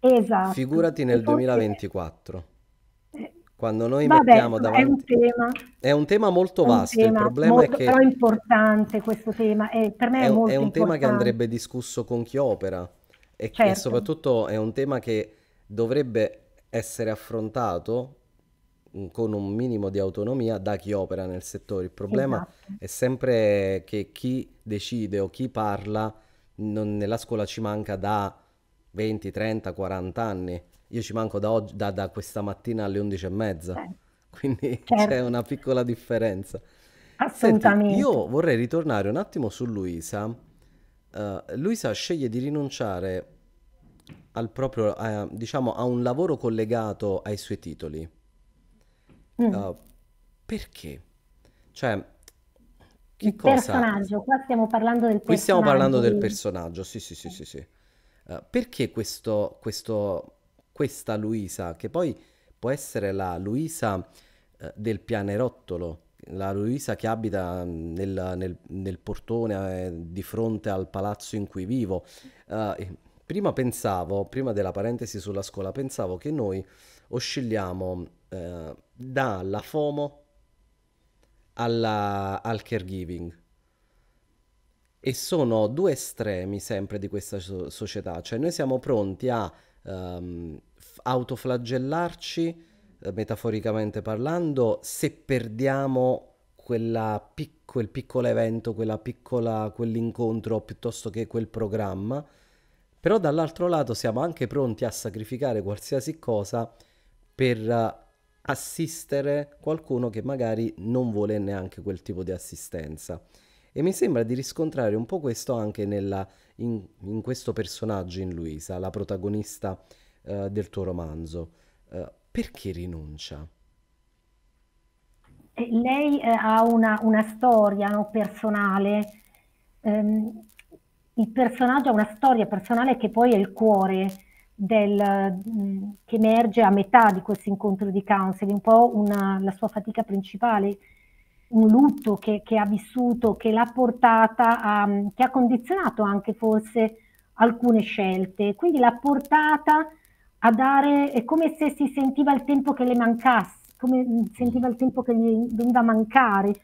Esatto. Figurati nel forse... duemilaventiquattro. Quando noi Vabbè, mettiamo davanti... È un tema, è un tema molto vasto, tema, il problema molto, è che... Però è importante questo tema, è, per me è, è molto importante. È un importante. tema che andrebbe discusso con chi opera e, certo. e soprattutto è un tema che dovrebbe essere affrontato con un minimo di autonomia da chi opera nel settore. Il problema esatto. è sempre che chi decide o chi parla non, nella scuola ci manca da venti, trenta, quaranta anni. Io ci manco da, oggi, da, da questa mattina alle undici e mezza, certo. quindi certo. c'è una piccola differenza. Assolutamente. Senti, io vorrei ritornare un attimo su Luisa. Uh, Luisa sceglie di rinunciare al proprio, uh, diciamo, a un lavoro collegato ai suoi titoli. Mm. Uh, perché? Cioè, che il cosa... personaggio, qua stiamo parlando del personaggio. Qui stiamo parlando del personaggio, sì, sì, sì, sì, sì. Uh, perché questo... questo... questa Luisa, che poi può essere la Luisa eh, del pianerottolo, la Luisa che abita nel, nel, nel portone eh, di fronte al palazzo in cui vivo. Eh, prima pensavo, prima della parentesi sulla scuola, pensavo che noi oscilliamo eh, dalla FOMO alla, al caregiving. E sono due estremi sempre di questa so- società, cioè noi siamo pronti a Um, autoflagellarci metaforicamente parlando se perdiamo quella pic- quel piccolo evento, quella piccola, quell'incontro piuttosto che quel programma, però dall'altro lato siamo anche pronti a sacrificare qualsiasi cosa per uh, assistere qualcuno che magari non vuole neanche quel tipo di assistenza. E mi sembra di riscontrare un po' questo anche nella, in, in questo personaggio, in Luisa, la protagonista uh, del tuo romanzo. Uh, perché rinuncia? Lei eh, ha una, una storia no, personale, um, il personaggio ha una storia personale che poi è il cuore del, mh, che emerge a metà di questo incontro di counseling, un po' una, la sua fatica principale, un lutto che, che ha vissuto, che l'ha portata, a, che ha condizionato anche forse alcune scelte, quindi l'ha portata a dare, è come se si sentiva il tempo che le mancasse, come sentiva il tempo che gli veniva a mancare,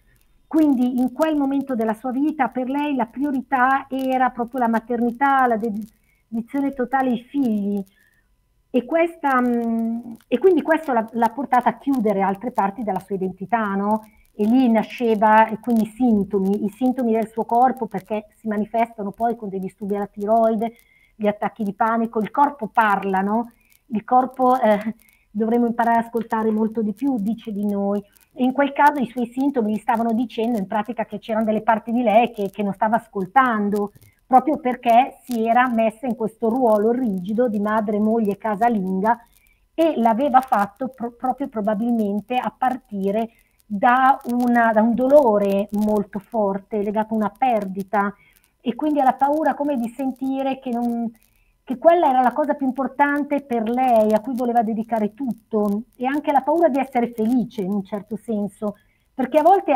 quindi in quel momento della sua vita per lei la priorità era proprio la maternità, la dedizione totale ai figli, e, questa, e quindi questo l'ha portata a chiudere altre parti della sua identità, no? E lì nasceva, e quindi i sintomi, i sintomi del suo corpo, perché si manifestano poi con dei disturbi alla tiroide, gli attacchi di panico, il corpo parla, no? Il corpo eh, dovremmo imparare ad ascoltare molto di più, dice di noi. E in quel caso i suoi sintomi gli stavano dicendo in pratica che c'erano delle parti di lei che, che non stava ascoltando, proprio perché si era messa in questo ruolo rigido di madre, moglie, casalinga, e l'aveva fatto pro- proprio probabilmente a partire Da, una, da un dolore molto forte legato a una perdita, e quindi alla paura come di sentire che non, che quella era la cosa più importante per lei, a cui voleva dedicare tutto, e anche la paura di essere felice in un certo senso, perché a volte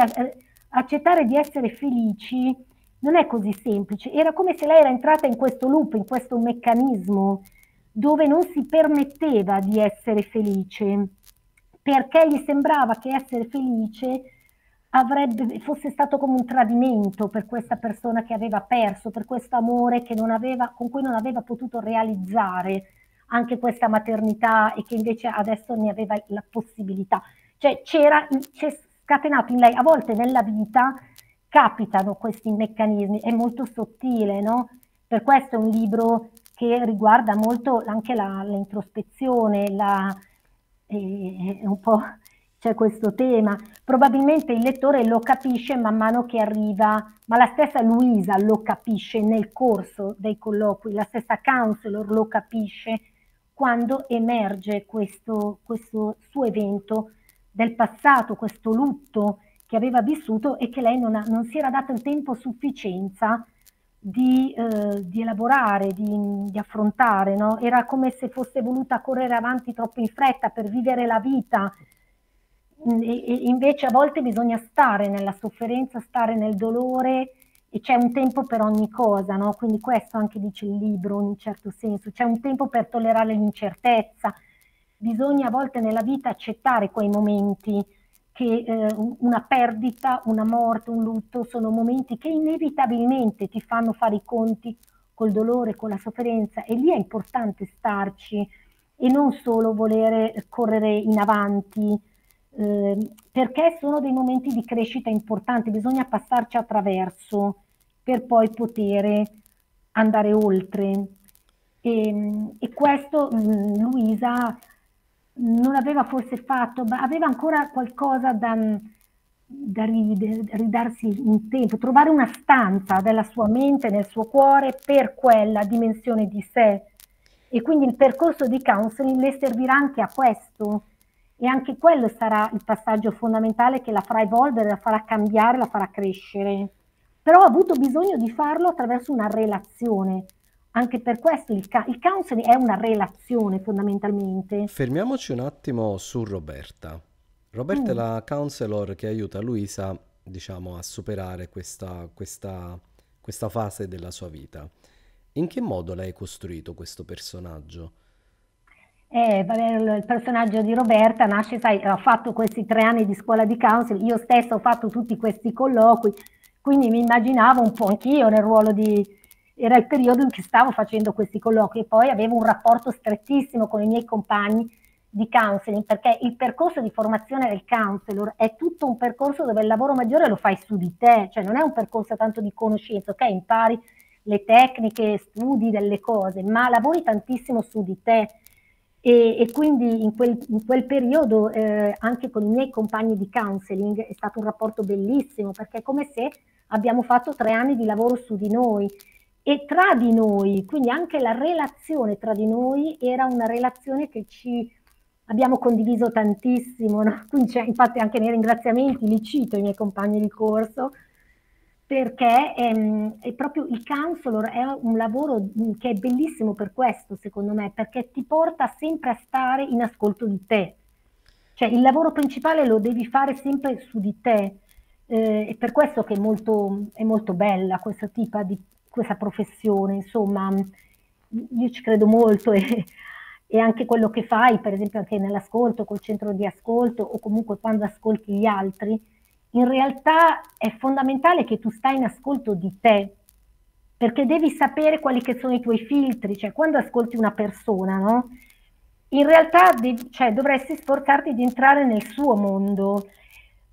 accettare di essere felici non è così semplice. Era come se lei era entrata in questo loop, in questo meccanismo dove non si permetteva di essere felice, perché gli sembrava che essere felice avrebbe, fosse stato come un tradimento per questa persona che aveva perso, per questo amore che non aveva, con cui non aveva potuto realizzare anche questa maternità e che invece adesso ne aveva la possibilità. Cioè c'era scatenato in lei, a volte nella vita capitano questi meccanismi, è molto sottile, no? Per questo è un libro che riguarda molto anche l'introspezione, la... è un po' c'è questo tema, probabilmente il lettore lo capisce man mano che arriva, ma la stessa Luisa lo capisce nel corso dei colloqui, la stessa counselor lo capisce quando emerge questo, questo suo evento del passato, questo lutto che aveva vissuto e che lei non, ha, non si era dato il tempo a sufficienza di, eh, di elaborare, di, di affrontare, no? Era come se fosse voluta correre avanti troppo in fretta per vivere la vita, e, e invece a volte bisogna stare nella sofferenza, stare nel dolore, e c'è un tempo per ogni cosa, no? Quindi questo anche dice il libro in un certo senso, c'è un tempo per tollerare l'incertezza, bisogna a volte nella vita accettare quei momenti, che eh, una perdita, una morte, un lutto sono momenti che inevitabilmente ti fanno fare i conti col dolore, con la sofferenza, e lì è importante starci e non solo volere correre in avanti, eh, perché sono dei momenti di crescita importanti, bisogna passarci attraverso per poi poter andare oltre. E, e questo mh, Luisa non aveva forse fatto, ma aveva ancora qualcosa da, da ridarsi in tempo, trovare una stanza della sua mente, nel suo cuore, per quella dimensione di sé. E quindi il percorso di counseling le servirà anche a questo, e anche quello sarà il passaggio fondamentale che la farà evolvere, la farà cambiare, la farà crescere. Però ha avuto bisogno di farlo attraverso una relazione. Anche per questo il, il counseling è una relazione fondamentalmente. Fermiamoci un attimo su Roberta. Roberta mm. è la counselor che aiuta Luisa, diciamo, a superare questa, questa, questa fase della sua vita. In che modo lei ha costruito questo personaggio? Eh, vabbè, il personaggio di Roberta nasce, sai, ho fatto questi tre anni di scuola di counseling, io stessa ho fatto tutti questi colloqui, quindi mi immaginavo un po' anch'io nel ruolo di... Era il periodo in cui stavo facendo questi colloqui e poi avevo un rapporto strettissimo con i miei compagni di counseling, perché il percorso di formazione del counselor è tutto un percorso dove il lavoro maggiore lo fai su di te, cioè non è un percorso tanto di conoscenza, ok, impari le tecniche, studi delle cose, ma lavori tantissimo su di te e, e quindi in quel, in quel periodo eh, anche con i miei compagni di counseling è stato un rapporto bellissimo, perché è come se abbiamo fatto tre anni di lavoro su di noi e tra di noi, quindi anche la relazione tra di noi era una relazione che ci abbiamo condiviso tantissimo, no? Quindi infatti anche nei ringraziamenti li cito i miei compagni di corso, perché ehm, è proprio il counselor è un lavoro che è bellissimo per questo, secondo me, perché ti porta sempre a stare in ascolto di te, cioè il lavoro principale lo devi fare sempre su di te, eh, è per questo che è molto, è molto bella questo tipo di questa professione, insomma, io ci credo molto e, e anche quello che fai, per esempio anche nell'ascolto, col centro di ascolto o comunque quando ascolti gli altri, in realtà è fondamentale che tu stai in ascolto di te, perché devi sapere quali che sono i tuoi filtri, cioè quando ascolti una persona, no? In realtà devi, cioè, dovresti sforzarti di entrare nel suo mondo,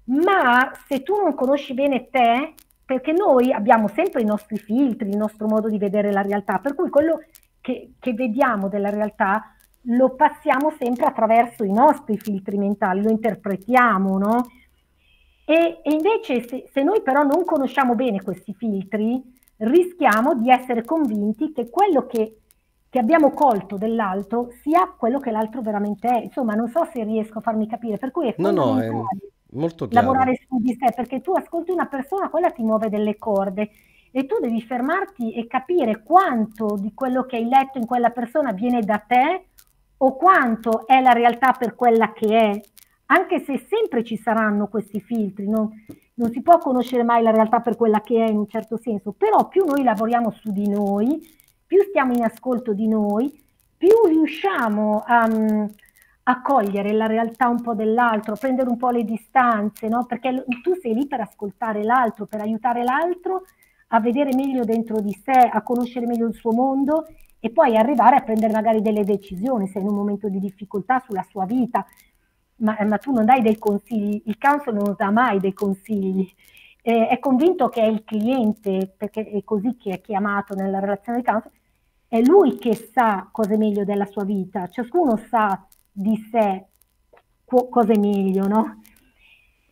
ma se tu non conosci bene te, perché noi abbiamo sempre i nostri filtri, il nostro modo di vedere la realtà, per cui quello che, che vediamo della realtà lo passiamo sempre attraverso i nostri filtri mentali, lo interpretiamo, no? E, e invece se, se noi però non conosciamo bene questi filtri, rischiamo di essere convinti che quello che, che abbiamo colto dell'altro sia quello che l'altro veramente è. Insomma, non so se riesco a farmi capire, per cui è fondamentale. No, no, è... Molto chiaro. Lavorare su di sé, perché tu ascolti una persona, quella ti muove delle corde e tu devi fermarti e capire quanto di quello che hai letto in quella persona viene da te o quanto è la realtà per quella che è, anche se sempre ci saranno questi filtri, non, non si può conoscere mai la realtà per quella che è in un certo senso, però più noi lavoriamo su di noi, più stiamo in ascolto di noi, più riusciamo a, a cogliere la realtà un po' dell'altro, a prendere un po' le distanze, no? Perché tu sei lì per ascoltare l'altro, per aiutare l'altro a vedere meglio dentro di sé, a conoscere meglio il suo mondo e poi arrivare a prendere magari delle decisioni se è in un momento di difficoltà sulla sua vita, ma, ma tu non dai dei consigli, il counselor non dà mai dei consigli, eh, è convinto che è il cliente, perché è così che è chiamato nella relazione di counselor, è lui che sa cosa è meglio della sua vita, ciascuno sa di sé cosa è meglio, no?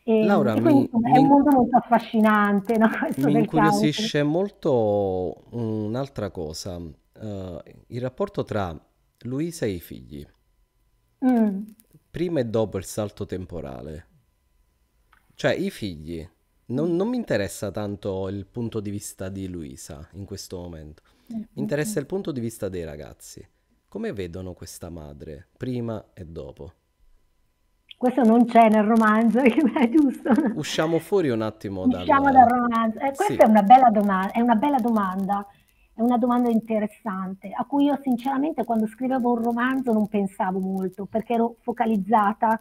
E, Laura, e quindi, mi, è un mondo molto affascinante, no? Questo mi incuriosisce molto un'altra cosa, uh, il rapporto tra Luisa e i figli, mm. prima e dopo il salto temporale, cioè i figli, non, non mi interessa tanto il punto di vista di Luisa in questo momento, mm-hmm. mi interessa il punto di vista dei ragazzi, come vedono questa madre prima e dopo? Questo non c'è nel romanzo, è giusto? Usciamo fuori un attimo dal, Usciamo dal romanzo. Eh, questa sì. è, una bella domanda, è una bella domanda, è una domanda interessante, a cui io sinceramente quando scrivevo un romanzo non pensavo molto, perché ero focalizzata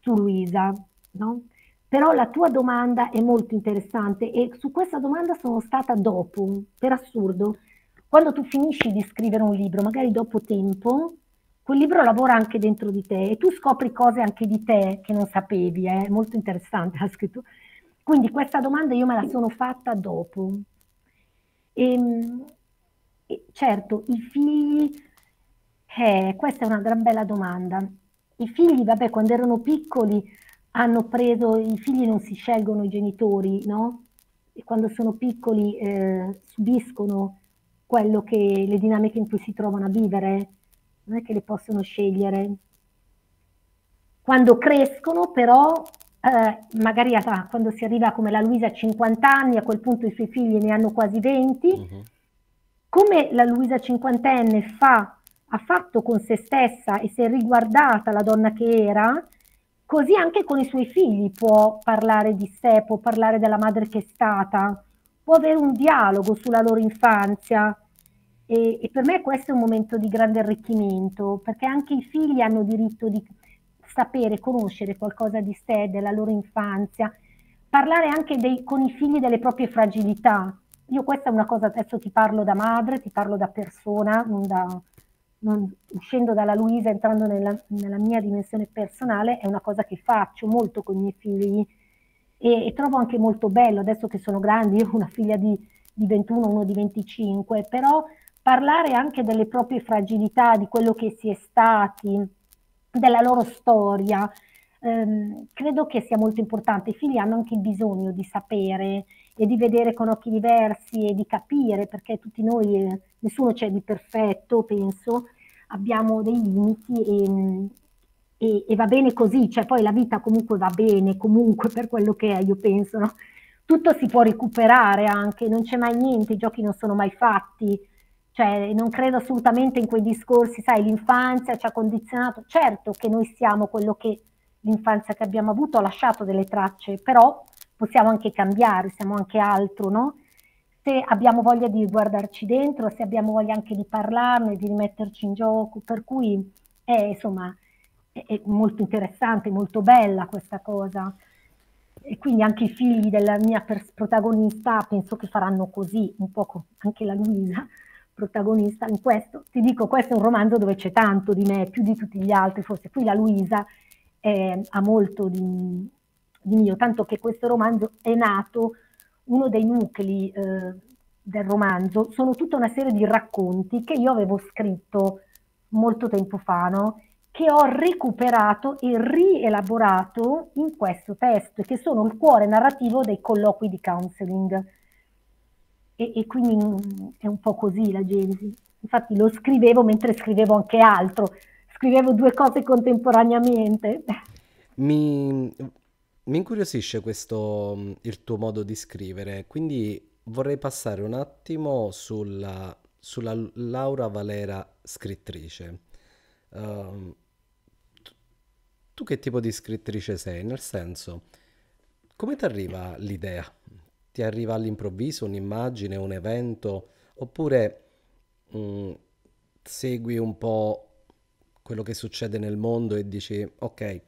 su Luisa, no? Però la tua domanda è molto interessante e su questa domanda sono stata dopo, per assurdo. Quando tu finisci di scrivere un libro, magari dopo tempo, quel libro lavora anche dentro di te e tu scopri cose anche di te che non sapevi, è eh? molto interessante la scrittura. Quindi questa domanda io me la sono fatta dopo. E, e certo, i figli, eh, questa è una gran bella domanda. I figli, vabbè, quando erano piccoli hanno preso, i figli non si scelgono i genitori, no? E quando sono piccoli eh, subiscono quello che, le dinamiche in cui si trovano a vivere. Non è che le possono scegliere. Quando crescono però, eh, magari ah, quando si arriva come la Luisa a cinquanta anni, a quel punto i suoi figli ne hanno quasi venti, uh-huh. come la Luisa cinquantenne fa, ha fatto con se stessa e si è riguardata la donna che era, così anche con i suoi figli può parlare di sé, può parlare della madre che è stata, può avere un dialogo sulla loro infanzia. E, e per me questo è un momento di grande arricchimento, perché anche i figli hanno diritto di sapere, conoscere qualcosa di sé, della loro infanzia, parlare anche dei, con i figli delle proprie fragilità. Io questa è una cosa, adesso ti parlo da madre, ti parlo da persona, non da, non, uscendo dalla Luisa, entrando nella, nella mia dimensione personale, è una cosa che faccio molto con i miei figli e, e trovo anche molto bello, adesso che sono grandi, io ho una figlia di, di ventuno, uno di venticinque, però parlare anche delle proprie fragilità, di quello che si è stati, della loro storia, ehm, credo che sia molto importante. I figli hanno anche bisogno di sapere e di vedere con occhi diversi e di capire, perché tutti noi, eh, nessuno c'è di perfetto, penso, abbiamo dei limiti e, e, e va bene così, cioè poi la vita comunque va bene, comunque per quello che è, io penso, no? Tutto si può recuperare anche, non c'è mai niente, i giochi non sono mai fatti. Cioè, non credo assolutamente in quei discorsi, sai, l'infanzia ci ha condizionato. Certo che noi siamo quello che l'infanzia che abbiamo avuto ha lasciato delle tracce, però possiamo anche cambiare, siamo anche altro, no? Se abbiamo voglia di guardarci dentro, se abbiamo voglia anche di parlarne, di rimetterci in gioco, per cui è, insomma, è, è molto interessante, molto bella questa cosa. E quindi anche i figli della mia protagonista penso che faranno così, un po' anche la Luisa, protagonista in questo, ti dico, questo è un romanzo dove c'è tanto di me, più di tutti gli altri forse, qui la Luisa eh, ha molto di, di mio, tanto che questo romanzo è nato, uno dei nuclei eh, del romanzo, sono tutta una serie di racconti che io avevo scritto molto tempo fa, no? Che ho recuperato e rielaborato in questo testo, che sono il cuore narrativo dei colloqui di counseling. E, e quindi è un po' così la genesi, infatti lo scrivevo mentre scrivevo anche altro, scrivevo due cose contemporaneamente. Mi, mi incuriosisce questo, il tuo modo di scrivere, quindi vorrei passare un attimo sulla, sulla Laura Valera scrittrice. Uh, tu che tipo di scrittrice sei? Nel senso, come ti arriva l'idea? Ti arriva all'improvviso un'immagine, un evento, oppure mh, segui un po' quello che succede nel mondo e dici ok,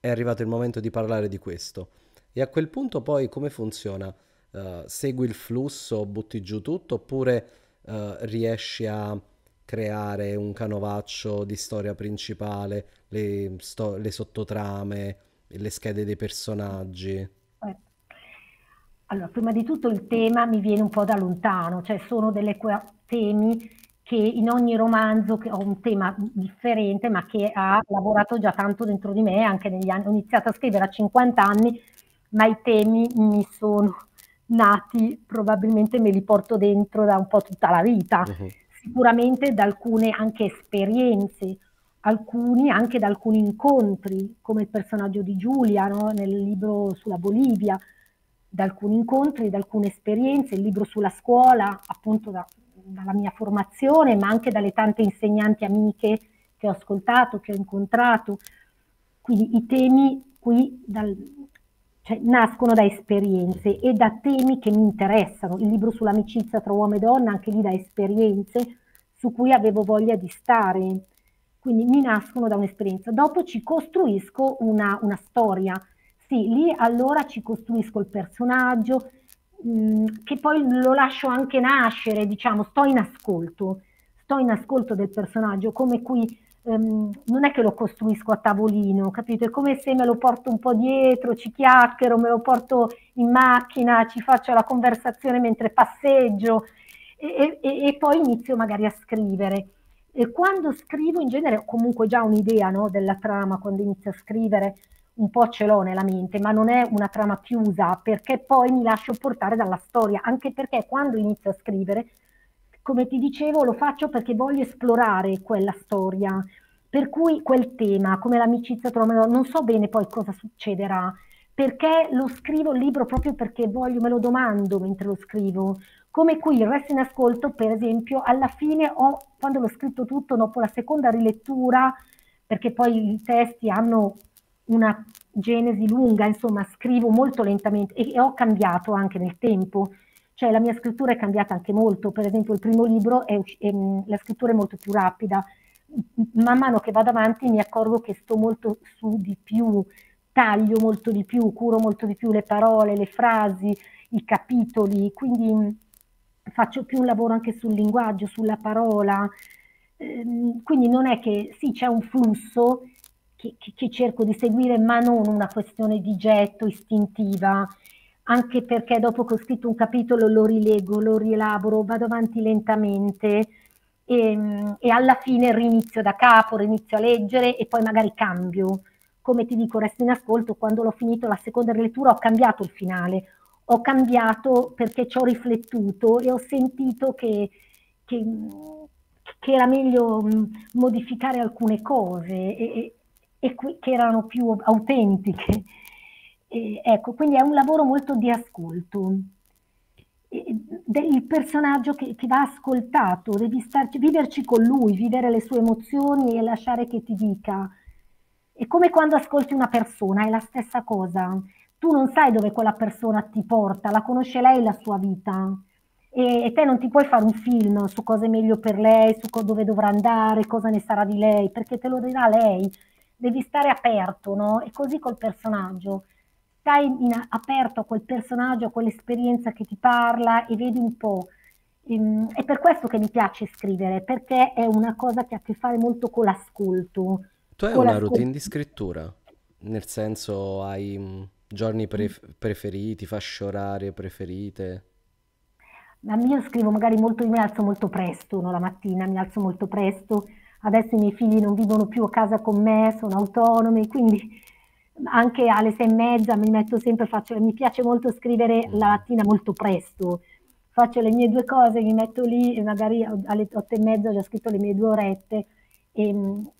è arrivato il momento di parlare di questo? E a quel punto poi come funziona? Uh, segui il flusso, butti giù tutto, oppure uh, riesci a creare un canovaccio di storia principale, le, sto- le sottotrame, le schede dei personaggi? Allora, prima di tutto il tema mi viene un po' da lontano, cioè sono delle temi che in ogni romanzo che ho un tema differente, ma che ha lavorato già tanto dentro di me, anche negli anni, ho iniziato a scrivere a cinquanta anni, ma i temi mi sono nati, probabilmente me li porto dentro da un po' tutta la vita, uh-huh. Sicuramente da alcune anche esperienze, alcuni anche da alcuni incontri, come il personaggio di Giulia, no? Nel libro sulla Bolivia, da alcuni incontri, da alcune esperienze, il libro sulla scuola, appunto da, dalla mia formazione, ma anche dalle tante insegnanti amiche che ho ascoltato, che ho incontrato. Quindi i temi qui dal, cioè, nascono da esperienze e da temi che mi interessano. Il libro sull'amicizia tra uomo e donna, anche lì da esperienze su cui avevo voglia di stare. Quindi mi nascono da un'esperienza. Dopo ci costruisco una, una storia. Sì, lì allora ci costruisco il personaggio, mh, che poi lo lascio anche nascere, diciamo, sto in ascolto, sto in ascolto del personaggio, come qui, um, non è che lo costruisco a tavolino, capito? È come se me lo porto un po' dietro, ci chiacchiero, me lo porto in macchina, ci faccio la conversazione mentre passeggio e, e, e poi inizio magari a scrivere. E quando scrivo in genere ho comunque già un'idea, no, della trama, quando inizio a scrivere, un po' ce l'ho nella mente, ma non è una trama chiusa, perché poi mi lascio portare dalla storia, anche perché quando inizio a scrivere, come ti dicevo, lo faccio perché voglio esplorare quella storia, per cui quel tema, come l'amicizia tra uomo e donna, non so bene poi cosa succederà, perché lo scrivo il libro proprio perché voglio, me lo domando mentre lo scrivo, come qui il Resta in Ascolto, per esempio, alla fine, ho, quando l'ho scritto tutto, dopo la seconda rilettura, perché poi i testi hanno una genesi lunga, insomma scrivo molto lentamente e, e ho cambiato anche nel tempo, cioè la mia scrittura è cambiata anche molto, per esempio il primo libro è, è, la scrittura è molto più rapida, man mano che vado avanti mi accorgo che sto molto su di più, taglio molto di più, curo molto di più le parole, le frasi, i capitoli, quindi faccio più un lavoro anche sul linguaggio, sulla parola, ehm, quindi non è che, sì c'è un flusso, Che, che cerco di seguire, ma non una questione di getto istintiva, anche perché dopo che ho scritto un capitolo lo rilego, lo rielaboro, vado avanti lentamente e, e alla fine rinizio da capo, rinizio a leggere e poi magari cambio. Come ti dico, Resto in Ascolto, quando l'ho finito la seconda lettura ho cambiato il finale, ho cambiato perché ci ho riflettuto e ho sentito che... che, che era meglio modificare alcune cose e, e che erano più autentiche, e, ecco, quindi è un lavoro molto di ascolto, e, de, il personaggio che, che va ascoltato, devi starci, viverci con lui, vivere le sue emozioni e lasciare che ti dica, è come quando ascolti una persona, è la stessa cosa, tu non sai dove quella persona ti porta, la conosce lei la sua vita, e, e te non ti puoi fare un film su cosa è meglio per lei, su dove dovrà andare, cosa ne sarà di lei, perché te lo dirà lei. Devi stare aperto, no? E così col personaggio. Stai in, aperto a quel personaggio, a quell'esperienza che ti parla e vedi un po'. Ehm, è per questo che mi piace scrivere, perché è una cosa che ha a che fare molto con l'ascolto. Tu hai una routine di scrittura? Nel senso, hai giorni pre preferiti, fasce orarie preferite? Ma io scrivo magari molto, mi alzo molto presto, no? La mattina mi alzo molto presto. Adesso i miei figli non vivono più a casa con me, sono autonomi, quindi anche alle sei e mezza mi metto sempre, faccio, mi piace molto scrivere la mattina molto presto, faccio le mie due cose, mi metto lì e magari alle otto e mezza ho già scritto le mie due orette e,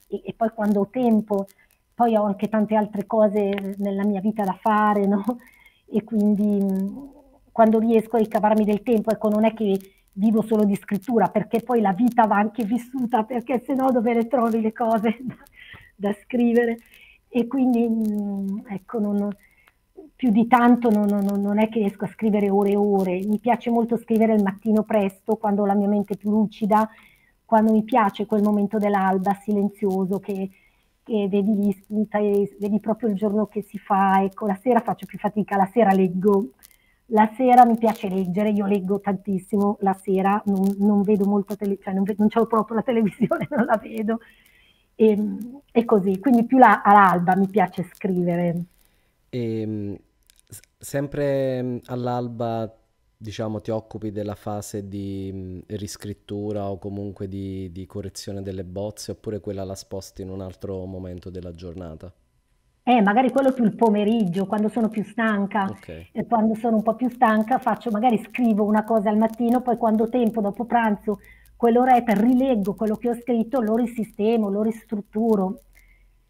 e, e poi quando ho tempo, poi ho anche tante altre cose nella mia vita da fare, no? E quindi, quando riesco a ricavarmi del tempo. Ecco, non è che vivo solo di scrittura, perché poi la vita va anche vissuta, perché sennò dove le trovi le cose da, da scrivere? E quindi ecco, non, più di tanto non, non, non è che riesco a scrivere ore e ore. Mi piace molto scrivere il mattino presto, quando la mia mente è più lucida, quando mi piace quel momento dell'alba silenzioso che, che vedi, spunta e vedi proprio il giorno che si fa. Ecco, la sera faccio più fatica, la sera leggo. La sera mi piace leggere, io leggo tantissimo la sera, non, non vedo molto televisione, cioè non, non c'ho proprio la televisione, non la vedo, e, e così, quindi più la, all'alba mi piace scrivere. E, sempre all'alba, diciamo, ti occupi della fase di riscrittura o comunque di, di correzione delle bozze, oppure quella la sposti in un altro momento della giornata? Eh, magari quello più il pomeriggio, quando sono più stanca. Okay. E quando sono un po' più stanca faccio, magari scrivo una cosa al mattino, poi quando ho tempo dopo pranzo, quell'oretta, rileggo quello che ho scritto, lo risistemo, lo ristrutturo.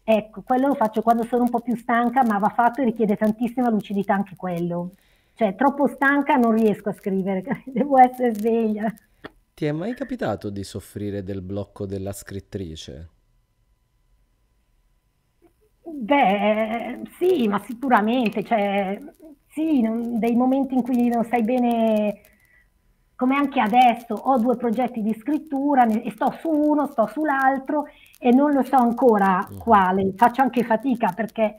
Ecco, quello lo faccio quando sono un po' più stanca, ma va fatto e richiede tantissima lucidità anche quello. Cioè, troppo stanca non riesco a scrivere, devo essere sveglia. Ti è mai capitato di soffrire del blocco della scrittrice? Beh, sì, ma sicuramente, cioè, sì, non, dei momenti in cui non sai bene, come anche adesso, ho due progetti di scrittura, ne, e sto su uno, sto sull'altro e non lo so ancora quale, faccio anche fatica perché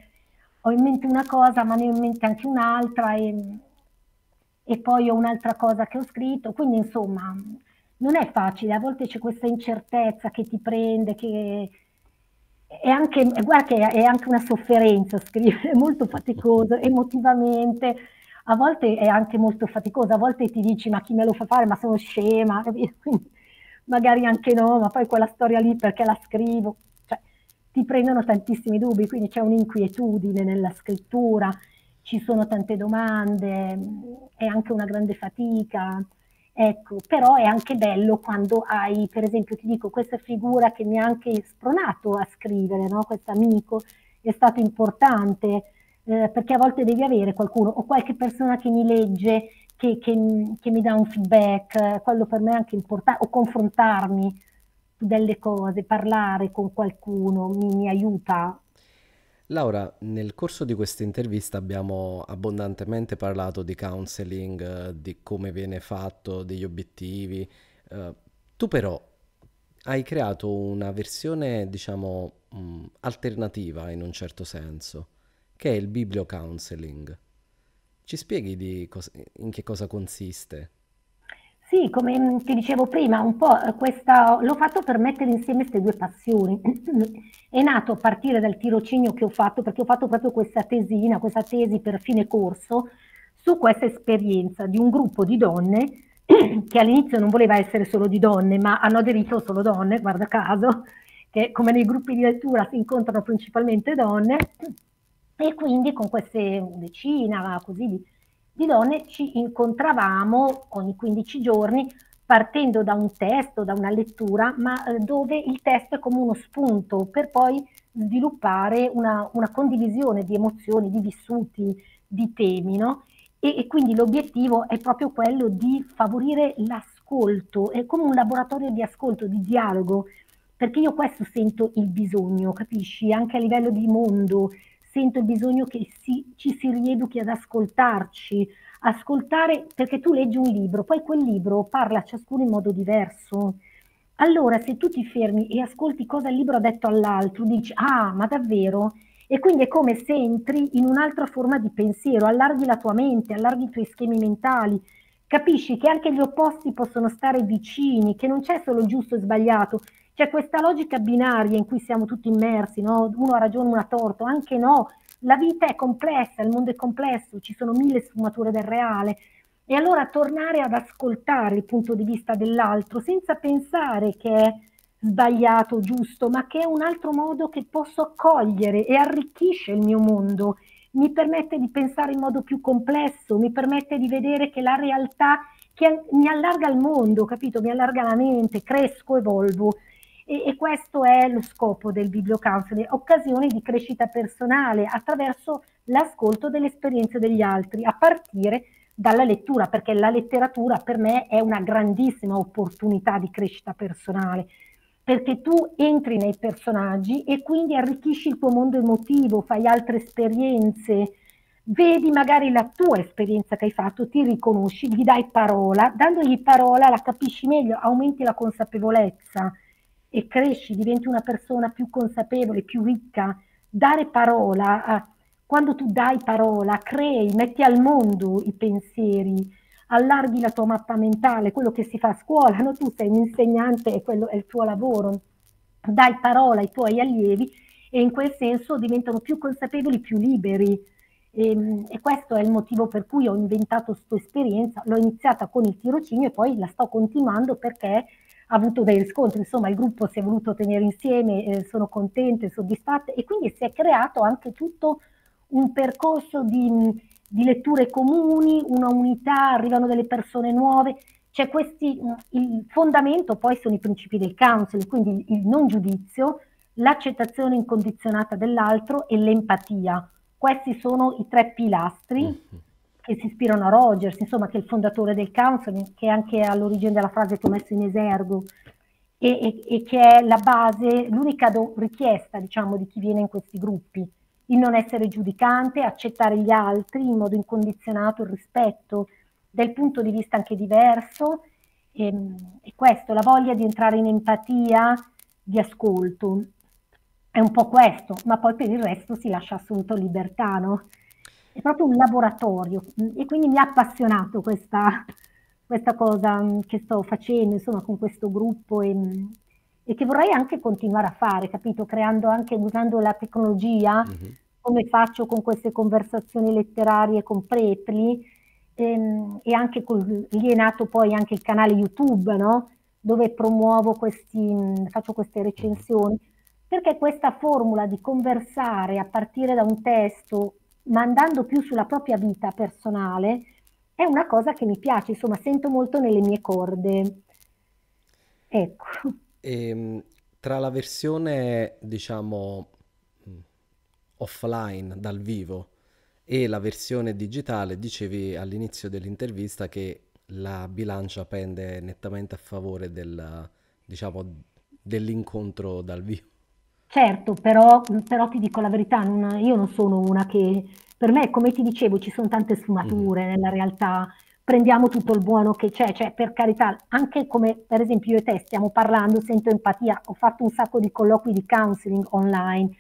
ho in mente una cosa ma ne ho in mente anche un'altra e, e poi ho un'altra cosa che ho scritto, quindi insomma non è facile, a volte c'è questa incertezza che ti prende, che... È anche, guarda che è anche una sofferenza scrivere, è molto faticoso emotivamente, a volte è anche molto faticoso, a volte ti dici ma chi me lo fa fare, ma sono scema, quindi magari anche no, ma poi quella storia lì perché la scrivo, cioè, ti prendono tantissimi dubbi, quindi c'è un'inquietudine nella scrittura, ci sono tante domande, è anche una grande fatica. Ecco, però è anche bello quando hai, per esempio, ti dico, questa figura che mi ha anche spronato a scrivere, no? Questo amico è stato importante, eh, perché a volte devi avere qualcuno o qualche persona che mi legge, che, che, che mi dà un feedback, quello per me è anche importante, o confrontarmi su delle cose, parlare con qualcuno, mi, mi aiuta. Laura, nel corso di questa intervista abbiamo abbondantemente parlato di counseling, di come viene fatto, degli obiettivi. Uh, tu però hai creato una versione, diciamo, mh, alternativa in un certo senso, che è il bibliocounseling. Ci spieghi di cosa, in che cosa consiste? Sì, come ti dicevo prima, un po' questa l'ho fatto per mettere insieme queste due passioni. È nato a partire dal tirocinio che ho fatto, perché ho fatto proprio questa tesina, questa tesi per fine corso, su questa esperienza di un gruppo di donne che all'inizio non voleva essere solo di donne, ma hanno aderito solo donne, guarda caso, che come nei gruppi di lettura si incontrano principalmente donne, e quindi con queste decina, così di... di donne ci incontravamo ogni quindici giorni partendo da un testo, da una lettura, ma dove il testo è come uno spunto per poi sviluppare una, una condivisione di emozioni, di vissuti, di temi, no? E, e quindi l'obiettivo è proprio quello di favorire l'ascolto, è come un laboratorio di ascolto, di dialogo, perché io questo sento il bisogno, capisci? Anche a livello di mondo, sento il bisogno che si, ci si rieduchi ad ascoltarci, ascoltare, perché tu leggi un libro, poi quel libro parla a ciascuno in modo diverso. Allora se tu ti fermi e ascolti cosa il libro ha detto all'altro, dici ah ma davvero? E quindi è come se entri in un'altra forma di pensiero, allarghi la tua mente, allarghi i tuoi schemi mentali, capisci che anche gli opposti possono stare vicini, che non c'è solo il giusto e sbagliato. C'è questa logica binaria in cui siamo tutti immersi, no? Uno ha ragione, uno ha torto, anche no, la vita è complessa, il mondo è complesso, ci sono mille sfumature del reale, e allora tornare ad ascoltare il punto di vista dell'altro senza pensare che è sbagliato o giusto, ma che è un altro modo che posso accogliere e arricchisce il mio mondo, mi permette di pensare in modo più complesso, mi permette di vedere che la realtà che mi allarga il mondo, capito? Mi allarga la mente, cresco, evolvo. E questo è lo scopo del bibliocounseling, occasione di crescita personale attraverso l'ascolto delle esperienze degli altri, a partire dalla lettura, perché la letteratura per me è una grandissima opportunità di crescita personale, perché tu entri nei personaggi e quindi arricchisci il tuo mondo emotivo, fai altre esperienze, vedi magari la tua esperienza che hai fatto, ti riconosci, gli dai parola, dandogli parola la capisci meglio, aumenti la consapevolezza e cresci, diventi una persona più consapevole, più ricca. Dare parola a Quando tu dai parola, crei, metti al mondo i pensieri, allarghi la tua mappa mentale, quello che si fa a scuola, no? Tu sei un insegnante e quello è il tuo lavoro. Dai parola ai tuoi allievi e in quel senso diventano più consapevoli, più liberi. E, e questo è il motivo per cui ho inventato questa esperienza, l'ho iniziata con il tirocinio e poi la sto continuando perché ha avuto dei riscontri, insomma il gruppo si è voluto tenere insieme, eh, sono contenta e soddisfatta e quindi si è creato anche tutto un percorso di, di letture comuni, una unità, arrivano delle persone nuove, c'è questi, il fondamento poi sono i principi del counseling, quindi il non giudizio, l'accettazione incondizionata dell'altro e l'empatia. Questi sono i tre pilastri mm-hmm. che si ispirano a Rogers, insomma, che è il fondatore del counseling, che è anche all'origine della frase che ho messo in esergo e, e, e che è la base, l'unica richiesta, diciamo, di chi viene in questi gruppi. Il non essere giudicante, accettare gli altri in modo incondizionato, il rispetto del punto di vista anche diverso, e, e questo, la voglia di entrare in empatia, di ascolto, è un po' questo, ma poi per il resto si lascia assoluta libertà, no? È proprio un laboratorio e quindi mi ha appassionato questa, questa cosa che sto facendo, insomma, con questo gruppo e, e che vorrei anche continuare a fare, capito? Creando anche, usando la tecnologia, mm-hmm. come faccio con queste conversazioni letterarie con Preply ehm, e anche con, lì è nato poi anche il canale YouTube, no? Dove promuovo questi, faccio queste recensioni, perché questa formula di conversare a partire da un testo, ma andando più sulla propria vita personale, è una cosa che mi piace, insomma, sento molto nelle mie corde. Ecco. E, tra la versione, diciamo, offline, dal vivo, e la versione digitale, dicevi all'inizio dell'intervista che la bilancia pende nettamente a favore del, diciamo, dell'incontro dal vivo. Certo, però, però ti dico la verità, non, io non sono una che... Per me, come ti dicevo, ci sono tante sfumature mm. nella realtà. Prendiamo tutto il buono che c'è, cioè per carità, anche come per esempio io e te stiamo parlando, sento empatia, ho fatto un sacco di colloqui di counseling online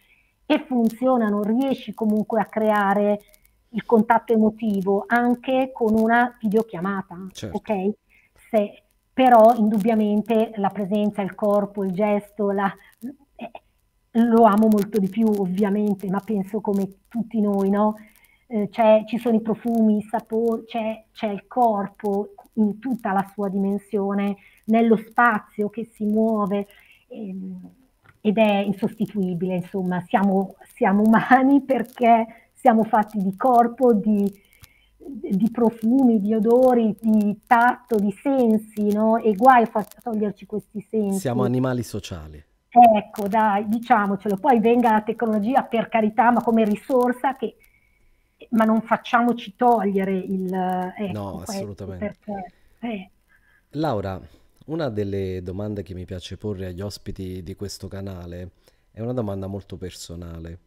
e funzionano, riesci comunque a creare il contatto emotivo anche con una videochiamata, certo. Ok? Se, però indubbiamente la presenza, il corpo, il gesto, la, eh, lo amo molto di più ovviamente, ma penso come tutti noi, no? C'è, ci sono i profumi, i sapori, c'è il corpo in tutta la sua dimensione, nello spazio che si muove ehm, ed è insostituibile, insomma, siamo, siamo umani perché siamo fatti di corpo, di, di profumi, di odori, di tatto, di sensi, no? E guai a toglierci questi sensi. Siamo animali sociali. Ecco, dai, diciamocelo, poi venga la tecnologia per carità, ma come risorsa che... ma non facciamoci togliere il... Eh, no, assolutamente. Perché, eh. Laura, una delle domande che mi piace porre agli ospiti di questo canale è una domanda molto personale.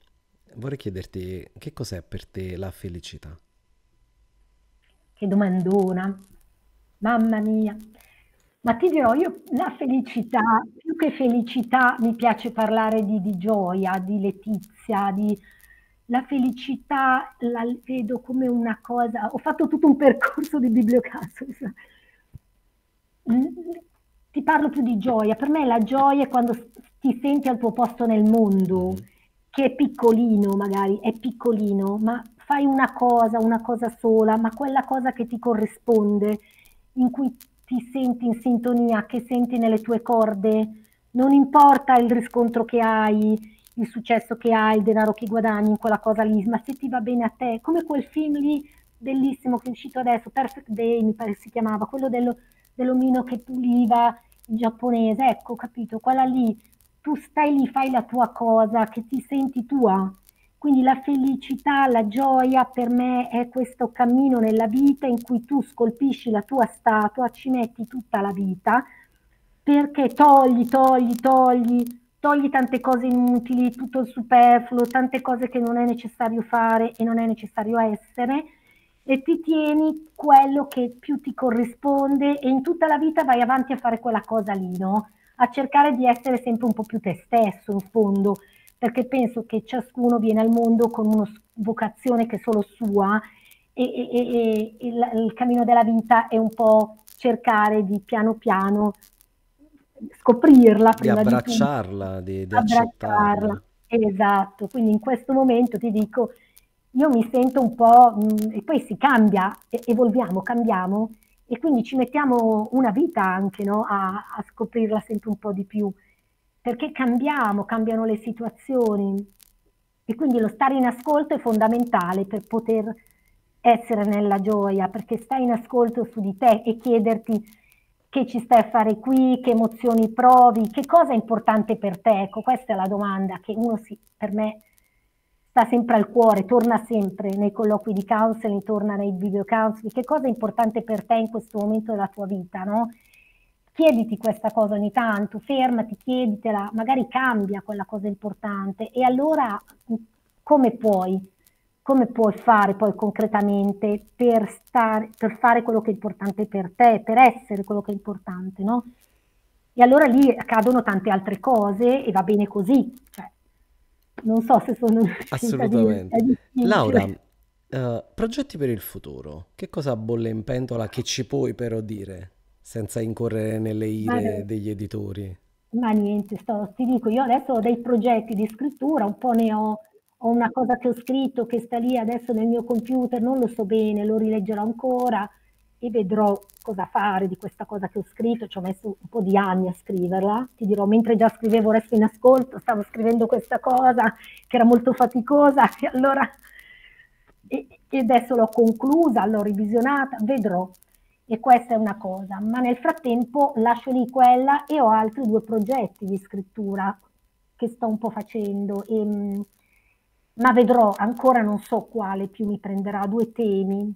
Vorrei chiederti che cos'è per te la felicità? Che domandona, mamma mia. Ma ti dirò, io la felicità, più che felicità mi piace parlare di, di gioia, di letizia, di... La felicità la vedo come una cosa... Ho fatto tutto un percorso di bibliocounseling. Ti parlo più di gioia. Per me la gioia è quando ti senti al tuo posto nel mondo, che è piccolino magari, è piccolino, ma fai una cosa, una cosa sola, ma quella cosa che ti corrisponde, in cui ti senti in sintonia, che senti nelle tue corde. Non importa il riscontro che hai, il successo che hai, il denaro che guadagni in quella cosa lì, ma se ti va bene a te, come quel film lì bellissimo che è uscito adesso, Perfect Day mi pare si chiamava, quello dello, dell'omino che puliva in giapponese, ecco, capito, quella lì, tu stai lì, fai la tua cosa, che ti senti tua, Quindi la felicità, la gioia per me è questo cammino nella vita in cui tu scolpisci la tua statua, ci metti tutta la vita, perché togli, togli, togli, togli tante cose inutili, tutto il superfluo, tante cose che non è necessario fare e non è necessario essere, e ti tieni quello che più ti corrisponde e in tutta la vita vai avanti a fare quella cosa lì, no? A cercare di essere sempre un po' più te stesso, in fondo, perché penso che ciascuno viene al mondo con una vocazione che è solo sua e, e, e, e il, il cammino della vita è un po' cercare di piano piano scoprirla, prima di abbracciarla, di, di, di accettarla. Esatto, quindi in questo momento ti dico, io mi sento un po', mh, e poi si cambia, evolviamo, cambiamo, e quindi ci mettiamo una vita anche, no? a, a scoprirla sempre un po' di più, perché cambiamo, cambiano le situazioni, e quindi lo stare in ascolto è fondamentale per poter essere nella gioia, perché stai in ascolto su di te e chiederti che ci stai a fare qui, che emozioni provi, che cosa è importante per te, ecco, questa è la domanda che uno si, per me sta sempre al cuore, torna sempre nei colloqui di counseling, torna nei bibliocounseling, che cosa è importante per te in questo momento della tua vita, no? Chiediti questa cosa ogni tanto, fermati, chieditela, magari cambia quella cosa importante e allora come puoi, come puoi fare poi concretamente per, stare, per fare quello che è importante per te, per essere quello che è importante, no? E allora lì accadono tante altre cose e va bene così, cioè. Non so se sono... Assolutamente. Di... Laura, uh, progetti per il futuro. Che cosa bolle in pentola che ci puoi però dire, senza incorrere nelle ire ma degli editori? Ma niente, sto, ti dico, io adesso ho dei progetti di scrittura, un po' ne ho, ho una cosa che ho scritto che sta lì adesso nel mio computer, non lo so bene, lo rileggerò ancora e vedrò cosa fare di questa cosa che ho scritto, ci ho messo un po' di anni a scriverla, ti dirò, mentre già scrivevo Resta in Ascolto, stavo scrivendo questa cosa che era molto faticosa e allora, e, e adesso l'ho conclusa, l'ho revisionata, vedrò, e questa è una cosa, ma nel frattempo lascio lì quella e ho altri due progetti di scrittura che sto un po' facendo, e, ma vedrò, ancora non so quale più mi prenderà, due temi,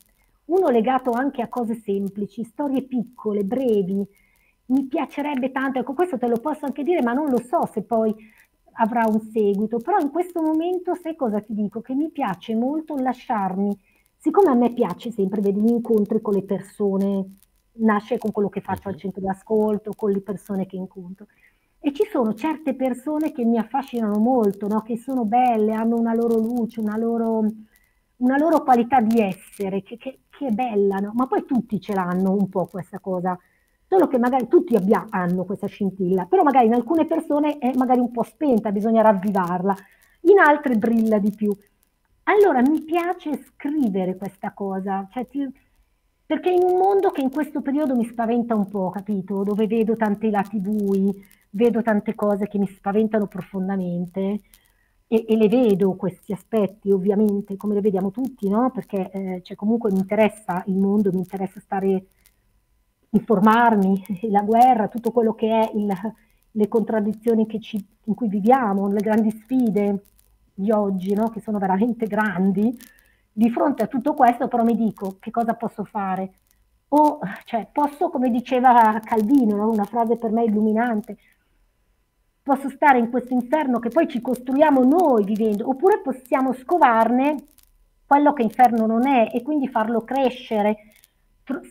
uno legato anche a cose semplici, storie piccole, brevi, mi piacerebbe tanto, ecco questo te lo posso anche dire, ma non lo so se poi avrà un seguito, però in questo momento sai cosa ti dico? Che mi piace molto lasciarmi, siccome a me piace sempre vedere gli incontri con le persone, nasce con quello che faccio al centro di ascolto, con le persone che incontro, e ci sono certe persone che mi affascinano molto, no? Che sono belle, hanno una loro luce, una loro... una loro qualità di essere, che, che, che è bella, no? Ma poi tutti ce l'hanno un po' questa cosa, solo che magari tutti abbia, hanno questa scintilla, però magari in alcune persone è magari un po' spenta, bisogna ravvivarla, in altre brilla di più. Allora mi piace scrivere questa cosa, cioè ti, perché in un mondo che in questo periodo mi spaventa un po', capito? Dove vedo tanti lati bui, vedo tante cose che mi spaventano profondamente, E, e le vedo questi aspetti ovviamente come le vediamo tutti, no? Perché eh, cioè, comunque mi interessa il mondo, mi interessa stare, informarmi, la guerra, tutto quello che è il, le contraddizioni che ci, in cui viviamo, le grandi sfide di oggi, no? Che sono veramente grandi, di fronte a tutto questo però mi dico che cosa posso fare, o cioè, posso, come diceva Calvino, no? Una frase per me illuminante, posso stare in questo inferno che poi ci costruiamo noi vivendo, oppure possiamo scovarne quello che inferno non è e quindi farlo crescere,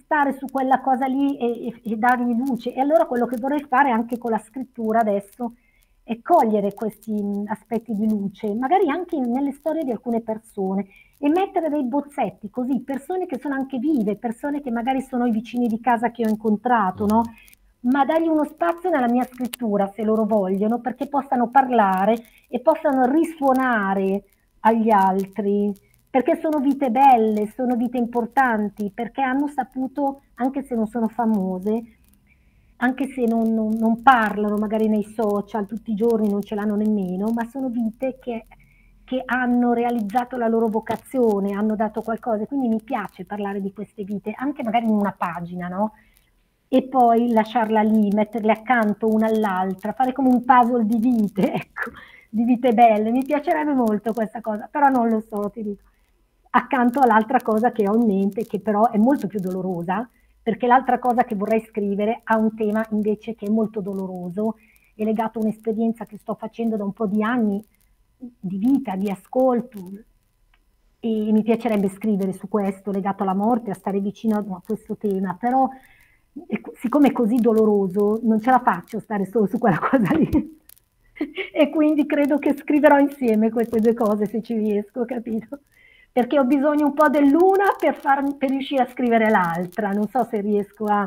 stare su quella cosa lì e, e, e dargli luce. E allora quello che vorrei fare anche con la scrittura adesso è cogliere questi aspetti di luce, magari anche nelle storie di alcune persone, e mettere dei bozzetti così, persone che sono anche vive, persone che magari sono i vicini di casa che ho incontrato, no? Ma dargli uno spazio nella mia scrittura, se loro vogliono, perché possano parlare e possano risuonare agli altri, perché sono vite belle, sono vite importanti, perché hanno saputo, anche se non sono famose, anche se non, non, non parlano magari nei social tutti i giorni, non ce l'hanno nemmeno, ma sono vite che, che hanno realizzato la loro vocazione, hanno dato qualcosa, quindi mi piace parlare di queste vite, anche magari in una pagina, no? E poi lasciarla lì, metterle accanto una all'altra, fare come un puzzle di vite, ecco, di vite belle, mi piacerebbe molto questa cosa, però non lo so, ti dico. Accanto all'altra cosa che ho in mente, che però è molto più dolorosa, perché l'altra cosa che vorrei scrivere ha un tema invece che è molto doloroso, è legato a un'esperienza che sto facendo da un po' di anni di vita, di ascolto, e mi piacerebbe scrivere su questo, legato alla morte, a stare vicino a questo tema, però siccome è così doloroso non ce la faccio stare solo su quella cosa lì, e quindi credo che scriverò insieme queste due cose se ci riesco, capito? Perché ho bisogno un po' dell'una per, far, per riuscire a scrivere l'altra, non so se riesco a...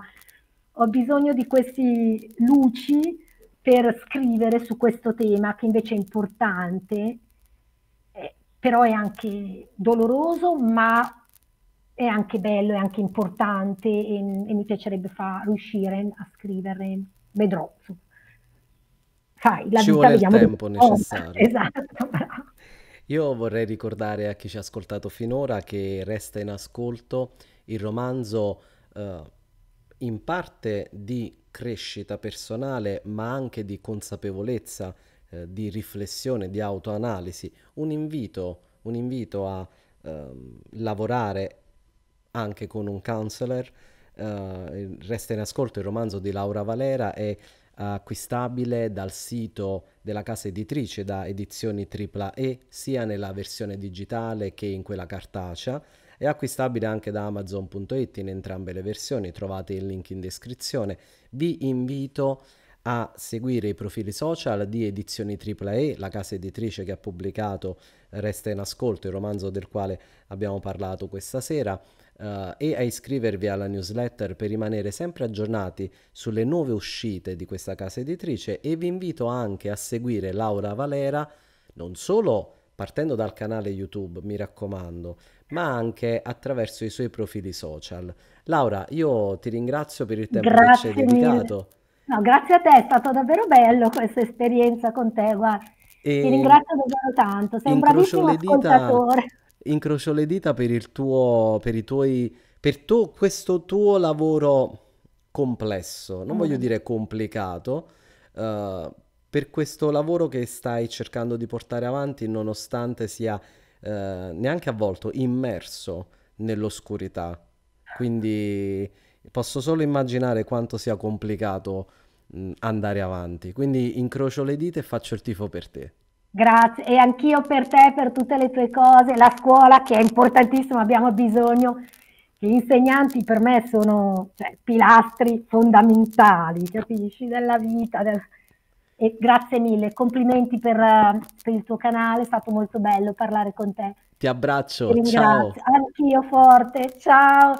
ho bisogno di questi luci per scrivere su questo tema che invece è importante, eh, però è anche doloroso, ma è anche bello, è anche importante, e, e mi piacerebbe far, riuscire a scrivere, vedrò. Sai, la ci vita vuole il tempo di... necessario. Oh, esatto, bravo. Io vorrei ricordare a chi ci ha ascoltato finora che Resta in Ascolto, il romanzo eh, in parte di crescita personale, ma anche di consapevolezza, eh, di riflessione, di autoanalisi, un invito, un invito a eh, lavorare anche con un counselor. Eh, Resta in Ascolto, il romanzo di Laura Valera, è acquistabile dal sito della casa editrice, da Edizioni tripla E, sia nella versione digitale che in quella cartacea. È acquistabile anche da amazon punto it in entrambe le versioni, trovate il link in descrizione. Vi invito a seguire i profili social di Edizioni tripla E, la casa editrice che ha pubblicato Resta in Ascolto, il romanzo del quale abbiamo parlato questa sera, Uh, e a iscrivervi alla newsletter per rimanere sempre aggiornati sulle nuove uscite di questa casa editrice. E vi invito anche a seguire Laura Valera non solo partendo dal canale YouTube, mi raccomando, ma anche attraverso i suoi profili social. Laura, io ti ringrazio per il tempo grazie che ci hai dedicato. No, grazie a te, è stato davvero bello questa esperienza con te, guarda. E ti ringrazio davvero tanto, sei un bravissimo ascoltatore. Incrocio le dita per il tuo, per i tuoi, per tu, questo tuo lavoro complesso, non mm. voglio dire complicato, uh, per questo lavoro che stai cercando di portare avanti nonostante sia uh, neanche avvolto, immerso nell'oscurità. Quindi posso solo immaginare quanto sia complicato mh, andare avanti. Quindi incrocio le dita e faccio il tifo per te. Grazie, e anch'io per te, per tutte le tue cose, la scuola che è importantissima, abbiamo bisogno, gli insegnanti per me sono cioè, pilastri fondamentali, capisci, della vita, del... e grazie mille, complimenti per, per il tuo canale, è stato molto bello parlare con te. Ti abbraccio, ciao. Anch'io forte, ciao.